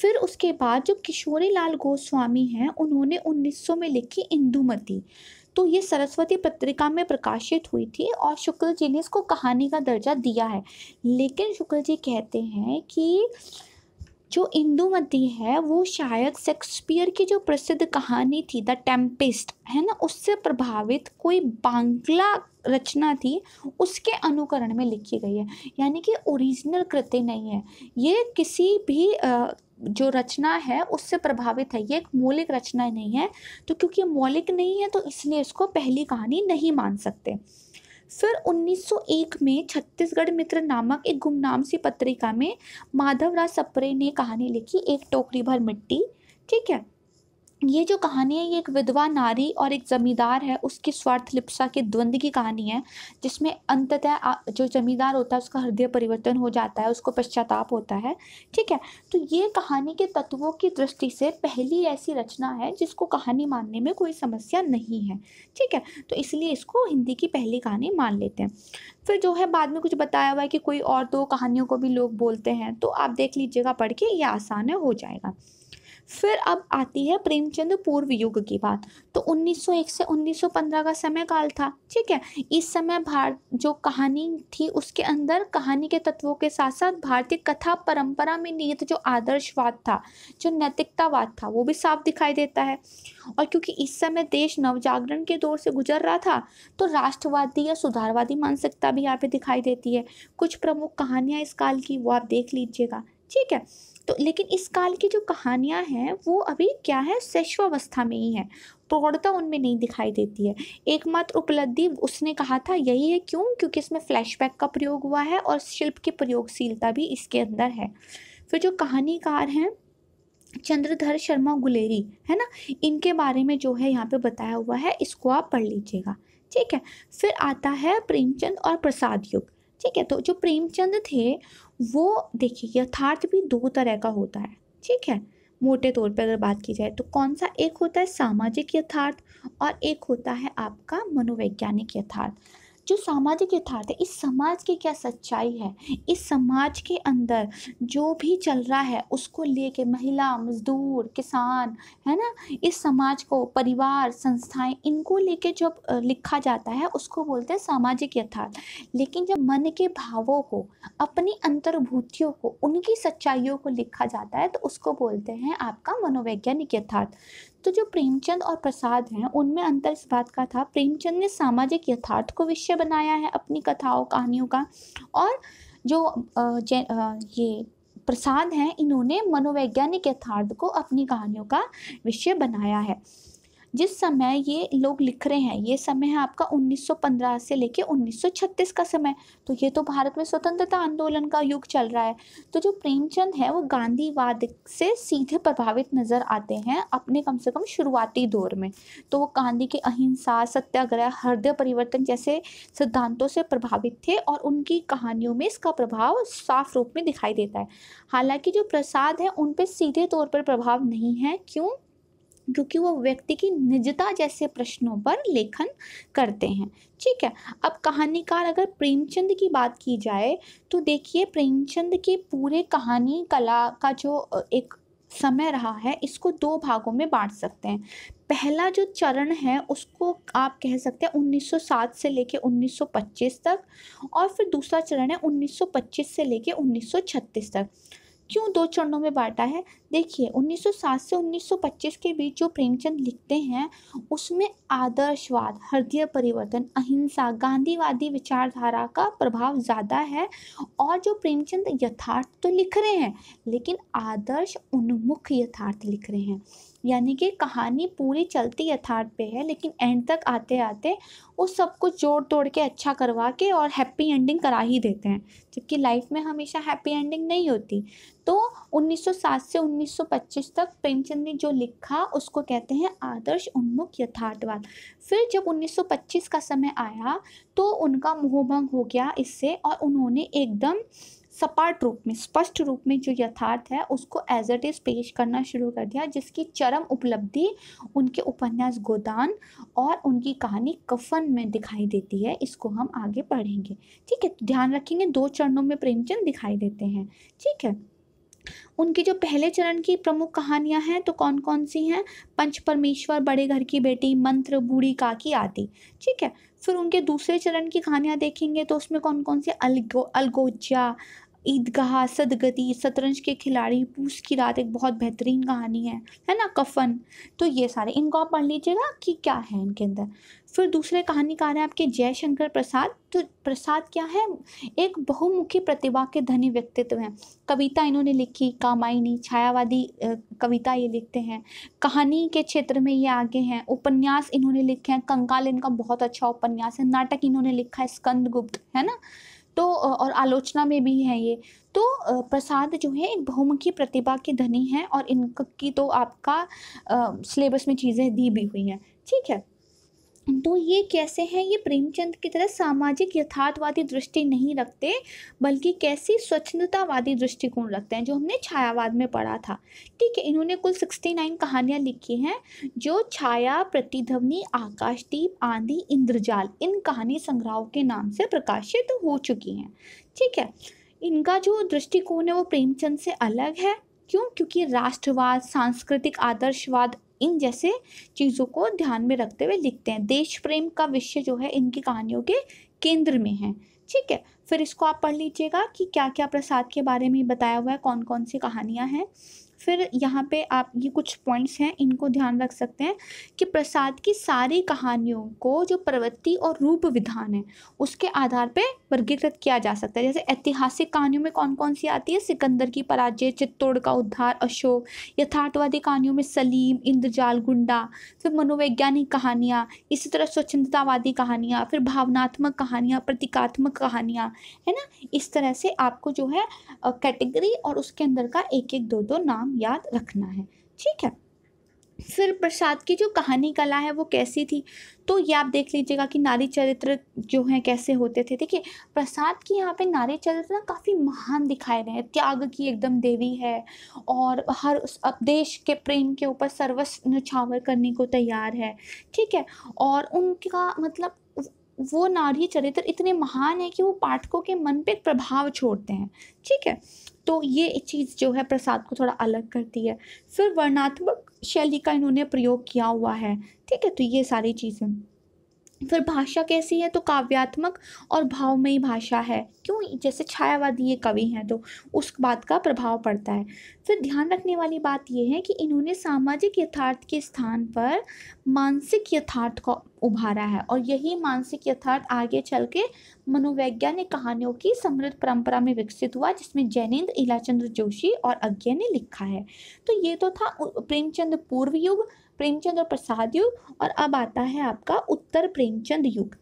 फिर उसके बाद जो किशोरीलाल गोस्वामी हैं उन्होंने 1900 में लिखी इंदुमती, तो ये सरस्वती पत्रिका में प्रकाशित हुई थी और शुक्ल जी ने इसको कहानी का दर्जा दिया है। लेकिन शुक्ल जी कहते हैं कि जो इंदुमती है वो शायद शेक्सपियर की जो प्रसिद्ध कहानी थी द टेम्पेस्ट है ना, उससे प्रभावित कोई बांग्ला रचना थी उसके अनुकरण में लिखी गई है, यानी कि ओरिजिनल कृति नहीं है ये, किसी भी जो रचना है उससे प्रभावित है, ये एक मौलिक रचना नहीं है। तो क्योंकि ये मौलिक नहीं है तो इसलिए इसको पहली कहानी नहीं मान सकते। फिर 1901 में छत्तीसगढ़ मित्र नामक एक गुमनाम सी पत्रिका में माधवराव सप्रे ने कहानी लिखी एक टोकरी भर मिट्टी। ठीक है, ये जो कहानी है ये एक विधवा नारी और एक जमींदार है उसकी स्वार्थ लिप्सा के द्वंद्व की कहानी है, जिसमें अंततः जो जमींदार होता है उसका हृदय परिवर्तन हो जाता है, उसको पश्चाताप होता है। ठीक है, तो ये कहानी के तत्वों की दृष्टि से पहली ऐसी रचना है जिसको कहानी मानने में कोई समस्या नहीं है। ठीक है, तो इसलिए इसको हिंदी की पहली कहानी मान लेते हैं। फिर जो है बाद में कुछ बताया हुआ है कि कोई और दो कहानियों को भी लोग बोलते हैं, तो आप देख लीजिएगा पढ़ के, ये आसान हो जाएगा। फिर अब आती है प्रेमचंद पूर्व युग की बात, तो 1901 से 1915 का समय काल था। ठीक है, इस समय भारत जो कहानी थी उसके अंदर कहानी के तत्वों के साथ साथ भारतीय कथा परंपरा में निहित जो आदर्शवाद था, जो नैतिकतावाद था, वो भी साफ दिखाई देता है। और क्योंकि इस समय देश नवजागरण के दौर से गुजर रहा था तो राष्ट्रवादी या सुधारवादी मानसिकता भी यहाँ पे दिखाई देती है। कुछ प्रमुख कहानियाँ इस काल की वो आप देख लीजिएगा। ठीक है, तो लेकिन इस काल की जो कहानियाँ हैं वो अभी क्या है, शैशवावस्था में ही है, प्रौढ़ता उनमें नहीं दिखाई देती है। एकमात्र उपलब्धि उसने कहा था यही है, क्यों, क्योंकि इसमें फ्लैशबैक का प्रयोग हुआ है और शिल्प की प्रयोगशीलता भी इसके अंदर है। फिर जो कहानीकार हैं चंद्रधर शर्मा गुलेरी है ना, इनके बारे में जो है यहाँ पे बताया हुआ है, इसको आप पढ़ लीजिएगा। ठीक है, फिर आता है प्रेमचंद और प्रसाद युग। ठीक है, तो जो प्रेमचंद थे वो देखिए यथार्थ भी दो तरह का होता है। ठीक है, मोटे तौर पे अगर बात की जाए तो कौन सा, एक होता है सामाजिक यथार्थ और एक होता है आपका मनोवैज्ञानिक यथार्थ। जो सामाजिक यथार्थ है, इस समाज की क्या सच्चाई है, इस समाज के अंदर जो भी चल रहा है उसको लेके महिला, मजदूर, किसान है ना, इस समाज को, परिवार, संस्थाएं, इनको लेके जब लिखा जाता है उसको बोलते हैं सामाजिक यथार्थ। लेकिन जब मन के भावों को, अपनी अंतर्भूतियों को, उनकी सच्चाइयों को लिखा जाता है तो उसको बोलते हैं आपका मनोवैज्ञानिक यथार्थ। तो जो प्रेमचंद और प्रसाद हैं उनमें अंतर इस बात का था, प्रेमचंद ने सामाजिक यथार्थ को विषय बनाया है अपनी कथाओं कहानियों का, और जो ये प्रसाद हैं इन्होंने मनोवैज्ञानिक यथार्थ को अपनी कहानियों का विषय बनाया है। जिस समय ये लोग लिख रहे हैं ये समय है आपका 1915 से लेके 1936 का समय, तो ये तो भारत में स्वतंत्रता आंदोलन का युग चल रहा है। तो जो प्रेमचंद है वो गांधीवाद से सीधे प्रभावित नज़र आते हैं अपने कम से कम शुरुआती दौर में, तो वो गांधी के अहिंसा, सत्याग्रह, हृदय परिवर्तन जैसे सिद्धांतों से प्रभावित थे और उनकी कहानियों में इसका प्रभाव साफ रूप में दिखाई देता है। हालांकि जो प्रसाद है उन पर सीधे तौर पर प्रभाव नहीं है, क्यों, क्योंकि वो व्यक्ति की निजता जैसे प्रश्नों पर लेखन करते हैं। ठीक है, अब कहानीकार अगर प्रेमचंद की बात की जाए तो देखिए प्रेमचंद के पूरे कहानी कला का जो एक समय रहा है इसको दो भागों में बांट सकते हैं। पहला जो चरण है उसको आप कह सकते हैं 1907 से लेके 1925 तक, और फिर दूसरा चरण है 1925 से लेके 1936 तक। क्यों दो चरणों में बांटा है? देखिए 1907 से 1925 के बीच जो प्रेमचंद लिखते हैं उसमें आदर्शवाद, हृदय परिवर्तन, अहिंसा, गांधीवादी विचारधारा का प्रभाव ज़्यादा है। और जो प्रेमचंद यथार्थ तो लिख रहे हैं लेकिन आदर्श उन्मुख यथार्थ लिख रहे हैं, यानी कि कहानी पूरी चलती यथार्थ पे है लेकिन एंड तक आते आते वो सब कुछ जोड़ तोड़ के अच्छा करवा के और हैप्पी एंडिंग करा ही देते हैं, जबकि लाइफ में हमेशा हैप्पी एंडिंग नहीं होती। तो 1907 से 1925 तक प्रेमचंद ने जो लिखा उसको कहते हैं आदर्श उन्मुख यथार्थवाद। फिर जब 1925 का समय आया तो उनका मोहभंग हो गया इससे, और उन्होंने एकदम सपाट रूप में, स्पष्ट रूप में जो यथार्थ है उसको एज इट इज़ पेश करना शुरू कर दिया, जिसकी चरम उपलब्धि उनके उपन्यास गोदान और उनकी कहानी कफन में दिखाई देती है। इसको हम आगे पढ़ेंगे, ठीक है? तो ध्यान रखेंगे दो चरणों में प्रेमचंद दिखाई देते हैं, ठीक है? उनके जो पहले चरण की प्रमुख कहानियां हैं तो कौन कौन सी हैं? पंच परमेश्वर, बड़े घर की बेटी, मंत्र, बूढ़ी काकी आदि, ठीक है? फिर उनके दूसरे चरण की कहानियां देखेंगे तो उसमें कौन कौन से अलगोजा, ईदगाह, सदगति, शतरंज के खिलाड़ी, पूस की रात एक बहुत बेहतरीन कहानी है ना, कफन। तो ये सारे इनको आप पढ़ लीजिएगा कि क्या है इनके अंदर। फिर दूसरे कहानीकार हैं आपके जयशंकर प्रसाद। तो प्रसाद क्या है? एक बहुमुखी प्रतिभा के धनी व्यक्तित्व हैं। कविता इन्होंने लिखी, कामायनी, छायावादी कविता ये लिखते हैं, कहानी के क्षेत्र में ये आगे हैं। उपन्यास इन्होंने लिखे हैं, कंकाल इनका बहुत अच्छा उपन्यास है। नाटक इन्होंने लिखा है स्कंदगुप्त, है ना, तो और आलोचना में भी है ये। तो प्रसाद जो है एक बहुमुखी प्रतिभा के धनी हैं और इनकी तो आपका सिलेबस में चीज़ें दी भी हुई हैं, ठीक है? तो ये कैसे हैं? ये प्रेमचंद की तरह सामाजिक यथार्थवादी दृष्टि नहीं रखते, बल्कि कैसी स्वच्छंदतावादी दृष्टिकोण रखते हैं, जो हमने छायावाद में पढ़ा था, ठीक है? इन्होंने कुल 69 कहानियाँ लिखी हैं, जो छाया, प्रतिध्वनि, आकाशदीप, आंधी, इंद्रजाल, इन कहानी संग्रहों के नाम से प्रकाशित हो चुकी हैं, ठीक है? इनका जो दृष्टिकोण है वो प्रेमचंद से अलग है। क्यों? क्योंकि राष्ट्रवाद, सांस्कृतिक आदर्शवाद, इन जैसे चीज़ों को ध्यान में रखते हुए लिखते हैं। देश प्रेम का विषय जो है इनकी कहानियों के केंद्र में है, ठीक है? फिर इसको आप पढ़ लीजिएगा कि क्या क्या प्रसाद के बारे में बताया हुआ है, कौन कौन सी कहानियां हैं। फिर यहाँ पे आप ये कुछ पॉइंट्स हैं, इनको ध्यान रख सकते हैं कि प्रसाद की सारी कहानियों को जो प्रवृत्ति और रूप विधान है उसके आधार पे वर्गीकृत किया जा सकता है। जैसे ऐतिहासिक कहानियों में कौन कौन सी आती है? सिकंदर की पराजय, चित्तौड़ का उद्धार, अशोक। यथार्थवादी कहानियों में सलीम, इंद्रजाल, गुंडा। फिर मनोवैज्ञानिक कहानियाँ, इसी तरह स्वच्छंदतावादी कहानियाँ, फिर भावनात्मक कहानियाँ, प्रतीकात्मक कहानियाँ, है ना। इस तरह से आपको जो है कैटेगरी और उसके अंदर का एक एक दो दो नाम याद रखना है, ठीक है? फिर प्रसाद की जो कहानी कला है वो कैसी थी? तो ये आप देख लीजिएगा कि नारी चरित्र जो हैं कैसे होते थे। देखिए प्रसाद की यहाँ पे नारी चरित्र ना काफ़ी महान दिखाए गए हैं, त्याग की एकदम देवी है और हर देश के प्रेम के ऊपर सर्वस्व न्यौछावर करने को तैयार है, ठीक है? और उनका मतलब वो नारी चरित्र इतने महान है कि वो पाठकों के मन पे प्रभाव छोड़ते हैं, ठीक है? तो ये चीज़ जो है प्रसाद को थोड़ा अलग करती है। फिर वर्णात्मक शैली का इन्होंने प्रयोग किया हुआ है, ठीक है? तो ये सारी चीज़ें। फिर भाषा कैसी है? तो काव्यात्मक और भावमयी भाषा है। क्यों? जैसे छायावादी ये कवि हैं तो उस बात का प्रभाव पड़ता है। फिर ध्यान रखने वाली बात यह है कि इन्होंने सामाजिक यथार्थ के स्थान पर मानसिक यथार्थ को उभारा है, और यही मानसिक यथार्थ आगे चल के मनोवैज्ञानिक कहानियों की समृद्ध परंपरा में विकसित हुआ, जिसमें जैनेंद्र, इलाचंद्र जोशी और अज्ञेय ने लिखा है। तो ये तो था प्रेमचंद पूर्व युग, प्रेमचंद और प्रसाद युग, और अब आता है आपका उत्तर प्रेमचंद युग।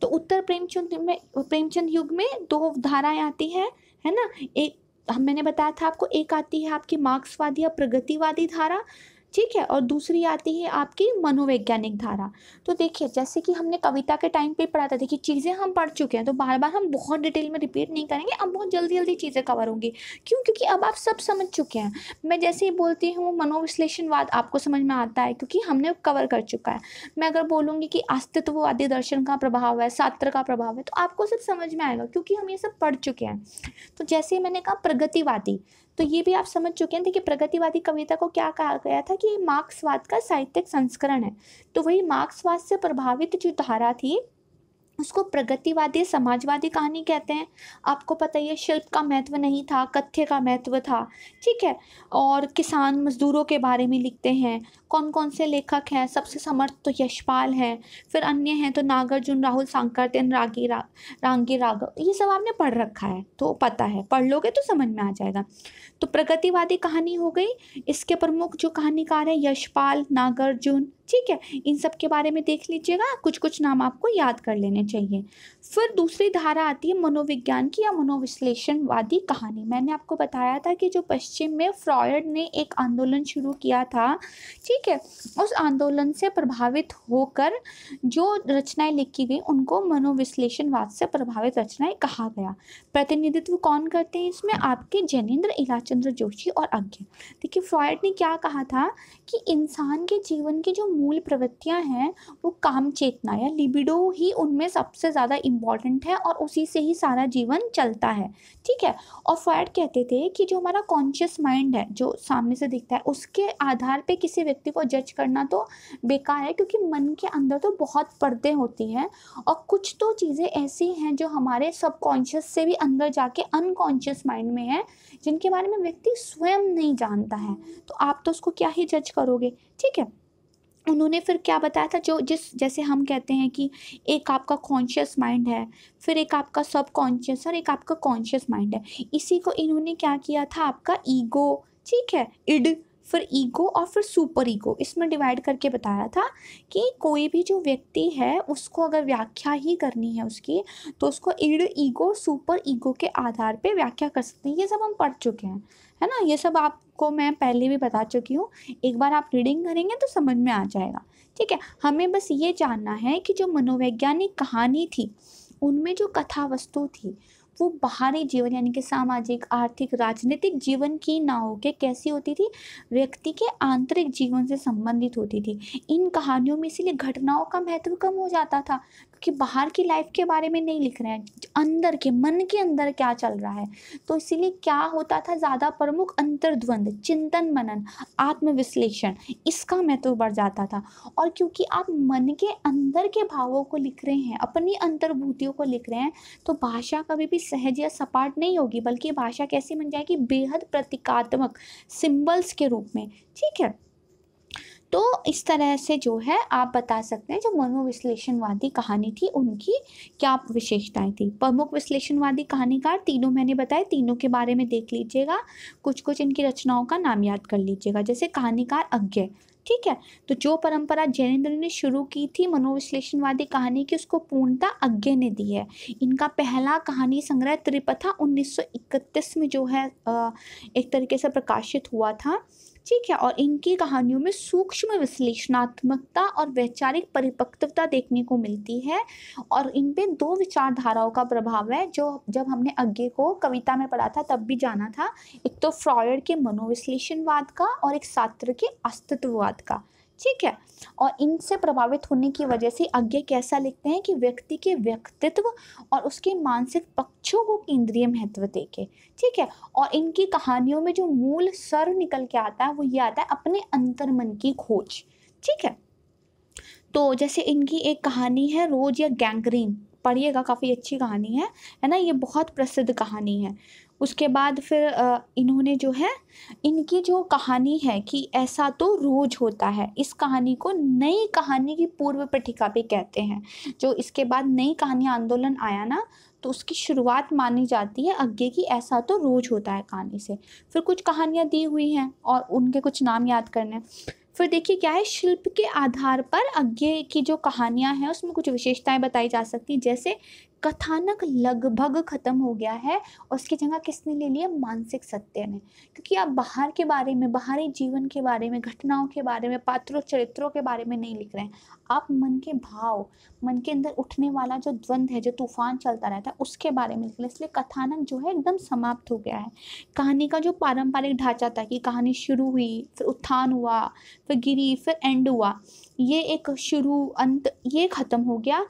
तो उत्तर प्रेमचंद युग में दो धाराएं आती हैं, है ना। एक मैंने बताया था आपको, एक आती है आपकी मार्क्सवादी या प्रगतिवादी धारा, ठीक है, और दूसरी आती है आपकी मनोवैज्ञानिक धारा। तो देखिए जैसे कि हमने कविता के टाइम पे पढ़ा था, देखिए चीज़ें हम पढ़ चुके हैं तो बार बार हम बहुत डिटेल में रिपीट नहीं करेंगे, अब बहुत जल्दी जल्दी चीज़ें कवर होंगी। क्यों? क्योंकि अब आप सब समझ चुके हैं। मैं जैसे ही बोलती हूँ मनोविश्लेषणवाद आपको समझ में आता है क्योंकि हमने कवर कर चुका है। मैं अगर बोलूँगी कि अस्तित्ववादी दर्शन का प्रभाव है, सार्त्र का प्रभाव है, तो आपको सब समझ में आएगा क्योंकि हम ये सब पढ़ चुके हैं। तो जैसे मैंने कहा प्रगतिवादी, तो ये भी आप समझ चुके हैं। देखिए प्रगतिवादी कविता को क्या कहा गया था कि मार्क्सवाद का साहित्यिक संस्करण है। तो वही मार्क्सवाद से प्रभावित जो धारा थी उसको प्रगतिवादी समाजवादी कहानी कहते हैं। आपको पता ही है शिल्प का महत्व नहीं था, कथ्य का महत्व था, ठीक है। और किसान मजदूरों के बारे में लिखते हैं। कौन कौन से लेखक हैं, सबसे समर्थ तो यशपाल हैं, फिर अन्य हैं तो नागार्जुन, राहुल सांकृत्यायन, रांगी राघव, ये सब आपने पढ़ रखा है तो पता है, पढ़ लोगे तो समझ में आ जाएगा। तो प्रगतिवादी कहानी हो गई, इसके प्रमुख जो कहानीकार हैं यशपाल, नागार्जुन, ठीक है, इन सब के बारे में देख लीजिएगा, कुछ कुछ नाम आपको याद कर लेने चाहिए। फिर दूसरी धारा आती है मनोविज्ञान की या मनोविश्लेषणवादी कहानी। मैंने आपको बताया था कि जो पश्चिम में फ्रायड ने एक आंदोलन शुरू किया था, ठीक है, उस आंदोलन से प्रभावित होकर जो रचनाएं लिखी गई उनको मनोविश्लेषणवाद से प्रभावित रचनाएं कहा गया। प्रतिनिधित्व कौन करते हैं इसमें? आपके जैनेंद्र, इलाचंद्र जोशी और अज्ञेय। देखिए फ्रायड ने क्या कहा था कि इंसान के जीवन की जो मूल प्रवृत्तियां हैं वो काम चेतना या लिबिडो ही उनमें सबसे ज़्यादा इम्पॉर्टेंट है और उसी से ही सारा जीवन चलता है, ठीक है। और फ्रायड कहते थे कि जो हमारा कॉन्शियस माइंड है, जो सामने से दिखता है, उसके आधार पे किसी व्यक्ति को जज करना तो बेकार है, क्योंकि मन के अंदर तो बहुत पर्दे होती हैं और कुछ तो चीज़ें ऐसी हैं जो हमारे सबकॉन्शियस से भी अंदर जाके अनकॉन्शियस माइंड में है, जिनके बारे में व्यक्ति स्वयं नहीं जानता है, तो आप तो उसको क्या ही जज करोगे, ठीक है। उन्होंने फिर क्या बताया था, जो जैसे हम कहते हैं कि एक आपका कॉन्शियस माइंड है, फिर एक आपका सब कॉन्शियस और एक आपका कॉन्शियस माइंड है, इसी को इन्होंने क्या किया था, आपका ईगो, ठीक है, इड, फिर ईगो और फिर सुपर ईगो, इसमें डिवाइड करके बताया था कि कोई भी जो व्यक्ति है उसको अगर व्याख्या ही करनी है उसकी, तो उसको इड, ईगो, सुपर ईगो के आधार पे व्याख्या कर सकते हैं। ये सब हम पढ़ चुके हैं, है ना, ये सब आपको मैं पहले भी बता चुकी हूँ, एक बार आप रीडिंग करेंगे तो समझ में आ जाएगा, ठीक है। हमें बस ये जानना है कि जो मनोवैज्ञानिक कहानी थी उनमें जो कथा वस्तु थी वो बाहरी जीवन यानी कि सामाजिक, आर्थिक, राजनीतिक जीवन की ना होकर कैसी होती थी, व्यक्ति के आंतरिक जीवन से संबंधित होती थी। इन कहानियों में इसीलिए घटनाओं का महत्व कम हो जाता था, क्योंकि बाहर की लाइफ के बारे में नहीं लिख रहे हैं, अंदर के, मन के अंदर क्या चल रहा है, तो इसीलिए क्या होता था, ज़्यादा प्रमुख अंतर्द्वंद, चिंतन मनन, आत्मविश्लेषण, इसका महत्व बढ़ जाता था। और क्योंकि आप मन के अंदर के भावों को लिख रहे हैं, अपनी अंतर्भूतियों को लिख रहे हैं, तो भाषा कभी भी सहज या सपाट नहीं होगी, बल्कि भाषा कैसी बन जाएगी, बेहद प्रतीकात्मक, सिंबल्स के रूप में, ठीक है। तो इस तरह से जो है आप बता सकते हैं जो मनोविश्लेषणवादी कहानी थी उनकी क्या विशेषताएं थी। प्रमुख विश्लेषणवादी कहानीकार तीनों मैंने बताए, तीनों के बारे में देख लीजिएगा, कुछ कुछ इनकी रचनाओं का नाम याद कर लीजिएगा, जैसे कहानीकार अज्ञेय, ठीक है। तो जो परंपरा जैनेंद्र ने शुरू की थी मनोविश्लेषणवादी कहानी की, उसको पूर्णता अज्ञेय ने दी है। इनका पहला कहानी संग्रह त्रिपथा 1931 में जो है एक तरीके से प्रकाशित हुआ था, ठीक है। और इनकी कहानियों में सूक्ष्म विश्लेषणात्मकता और वैचारिक परिपक्वता देखने को मिलती है, और इन पे दो विचारधाराओं का प्रभाव है, जो जब हमने अज्ञेय को कविता में पढ़ा था तब भी जाना था, एक तो फ्रायड के मनोविश्लेषणवाद का और एक सार्त्र के अस्तित्ववाद का, ठीक है। और इनसे प्रभावित होने की वजह से अज्ञेय कैसा लिखते हैं कि व्यक्ति के व्यक्तित्व और उसके मानसिक पक्षों को केंद्रीय महत्व देके, ठीक है। और इनकी कहानियों में जो मूल सर निकल के आता है वो ये आता है, अपने अंतर्मन की खोज, ठीक है। तो जैसे इनकी एक कहानी है रोज या गैंग्रीन, पढ़िएगा, काफ़ी अच्छी कहानी है ना, ये बहुत प्रसिद्ध कहानी है। उसके बाद फिर इन्होंने जो है इनकी जो कहानी है कि ऐसा तो रोज होता है, इस कहानी को नई कहानी की पूर्व पट्टिका भी कहते हैं। जो इसके बाद नई कहानी आंदोलन आया ना, तो उसकी शुरुआत मानी जाती है अज्ञेय की ऐसा तो रोज होता है कहानी से। फिर कुछ कहानियाँ दी हुई हैं और उनके कुछ नाम याद करने हैं। फिर देखिए क्या है, शिल्प के आधार पर अज्ञेय की जो कहानियां हैं उसमें कुछ विशेषताएं बताई जा सकती हैं, जैसे कथानक लगभग ख़त्म हो गया है, उसकी जगह किसने ले लिया, मानसिक सत्य ने। क्योंकि आप बाहर के बारे में, बाहरी जीवन के बारे में, घटनाओं के बारे में, पात्रों चरित्रों के बारे में नहीं लिख रहे हैं, आप मन के भाव, मन के अंदर उठने वाला जो द्वंद है, जो तूफान चलता रहता है, उसके बारे में लिख रहे हैं, इसलिए कथानक जो है एकदम समाप्त हो गया है। कहानी का जो पारंपरिक ढांचा था कि कहानी शुरू हुई, फिर उत्थान हुआ, फिर गिरी, फिर एंड हुआ, ये एक शुरू अंत, ये ख़त्म हो गया।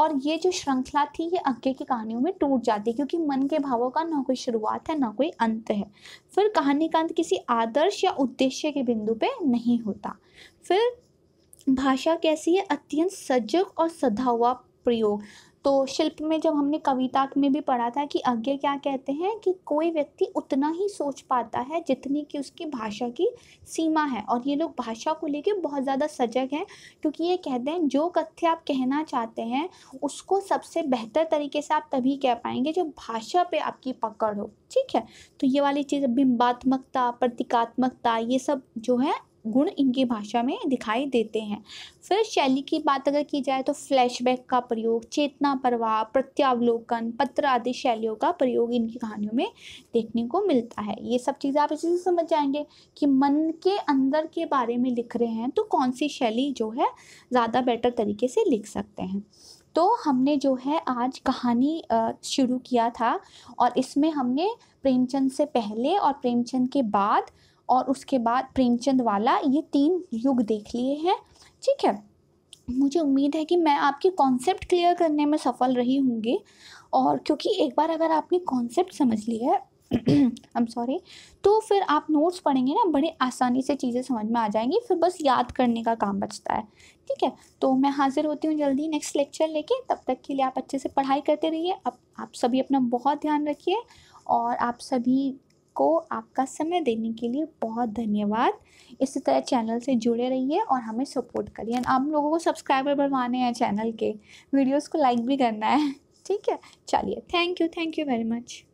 और ये जो श्रृंखला थी ये अज्ञेय की कहानियों में टूट जाती है, क्योंकि मन के भावों का ना कोई शुरुआत है ना कोई अंत है। फिर कहानी का अंत किसी आदर्श या उद्देश्य के बिंदु पे नहीं होता। फिर भाषा कैसी है, अत्यंत सजग और सधा हुआ प्रयोग। तो शिल्प में जब हमने कविता में भी पढ़ा था कि अज्ञेय क्या कहते हैं कि कोई व्यक्ति उतना ही सोच पाता है जितनी कि उसकी भाषा की सीमा है। और ये लोग भाषा को लेकर बहुत ज़्यादा सजग हैं क्योंकि ये कहते हैं जो तथ्य आप कहना चाहते हैं उसको सबसे बेहतर तरीके से आप तभी कह पाएंगे जो भाषा पे आपकी पकड़ हो। ठीक है, तो ये वाली चीज़ बिंबात्मकता, प्रतीकात्मकता, ये सब जो है गुण इनकी भाषा में दिखाई देते हैं। फिर शैली की बात अगर की जाए तो फ्लैशबैक का प्रयोग, चेतना प्रवाह, प्रत्यावलोकन, पत्र आदि शैलियों का प्रयोग इनकी कहानियों में देखने को मिलता है। ये सब चीज़ें आप इसी से समझ जाएंगे कि मन के अंदर के बारे में लिख रहे हैं तो कौन सी शैली जो है ज़्यादा बेटर तरीके से लिख सकते हैं। तो हमने जो है आज कहानी शुरू किया था और इसमें हमने प्रेमचंद से पहले और प्रेमचंद के बाद और उसके बाद प्रेमचंद वाला ये 3 युग देख लिए हैं। ठीक है, मुझे उम्मीद है कि मैं आपके कॉन्सेप्ट क्लियर करने में सफल रही होंगी और क्योंकि एक बार अगर आपने कॉन्सेप्ट समझ लिया है तो फिर आप नोट्स पढ़ेंगे ना, बड़े आसानी से चीज़ें समझ में आ जाएंगी, फिर बस याद करने का काम बचता है। ठीक है, तो मैं हाज़िर होती हूँ जल्दी नेक्स्ट लेक्चर लेके। तब तक के लिए आप अच्छे से पढ़ाई करते रहिए। अब आप सभी अपना बहुत ध्यान रखिए और आप सभी को आपका समय देने के लिए बहुत धन्यवाद। इसी तरह चैनल से जुड़े रहिए और हमें सपोर्ट करिए। आप लोगों को सब्सक्राइबर बढ़वाने हैं, चैनल के वीडियोस को लाइक भी करना है। ठीक है, चलिए, थैंक यू वेरी मच।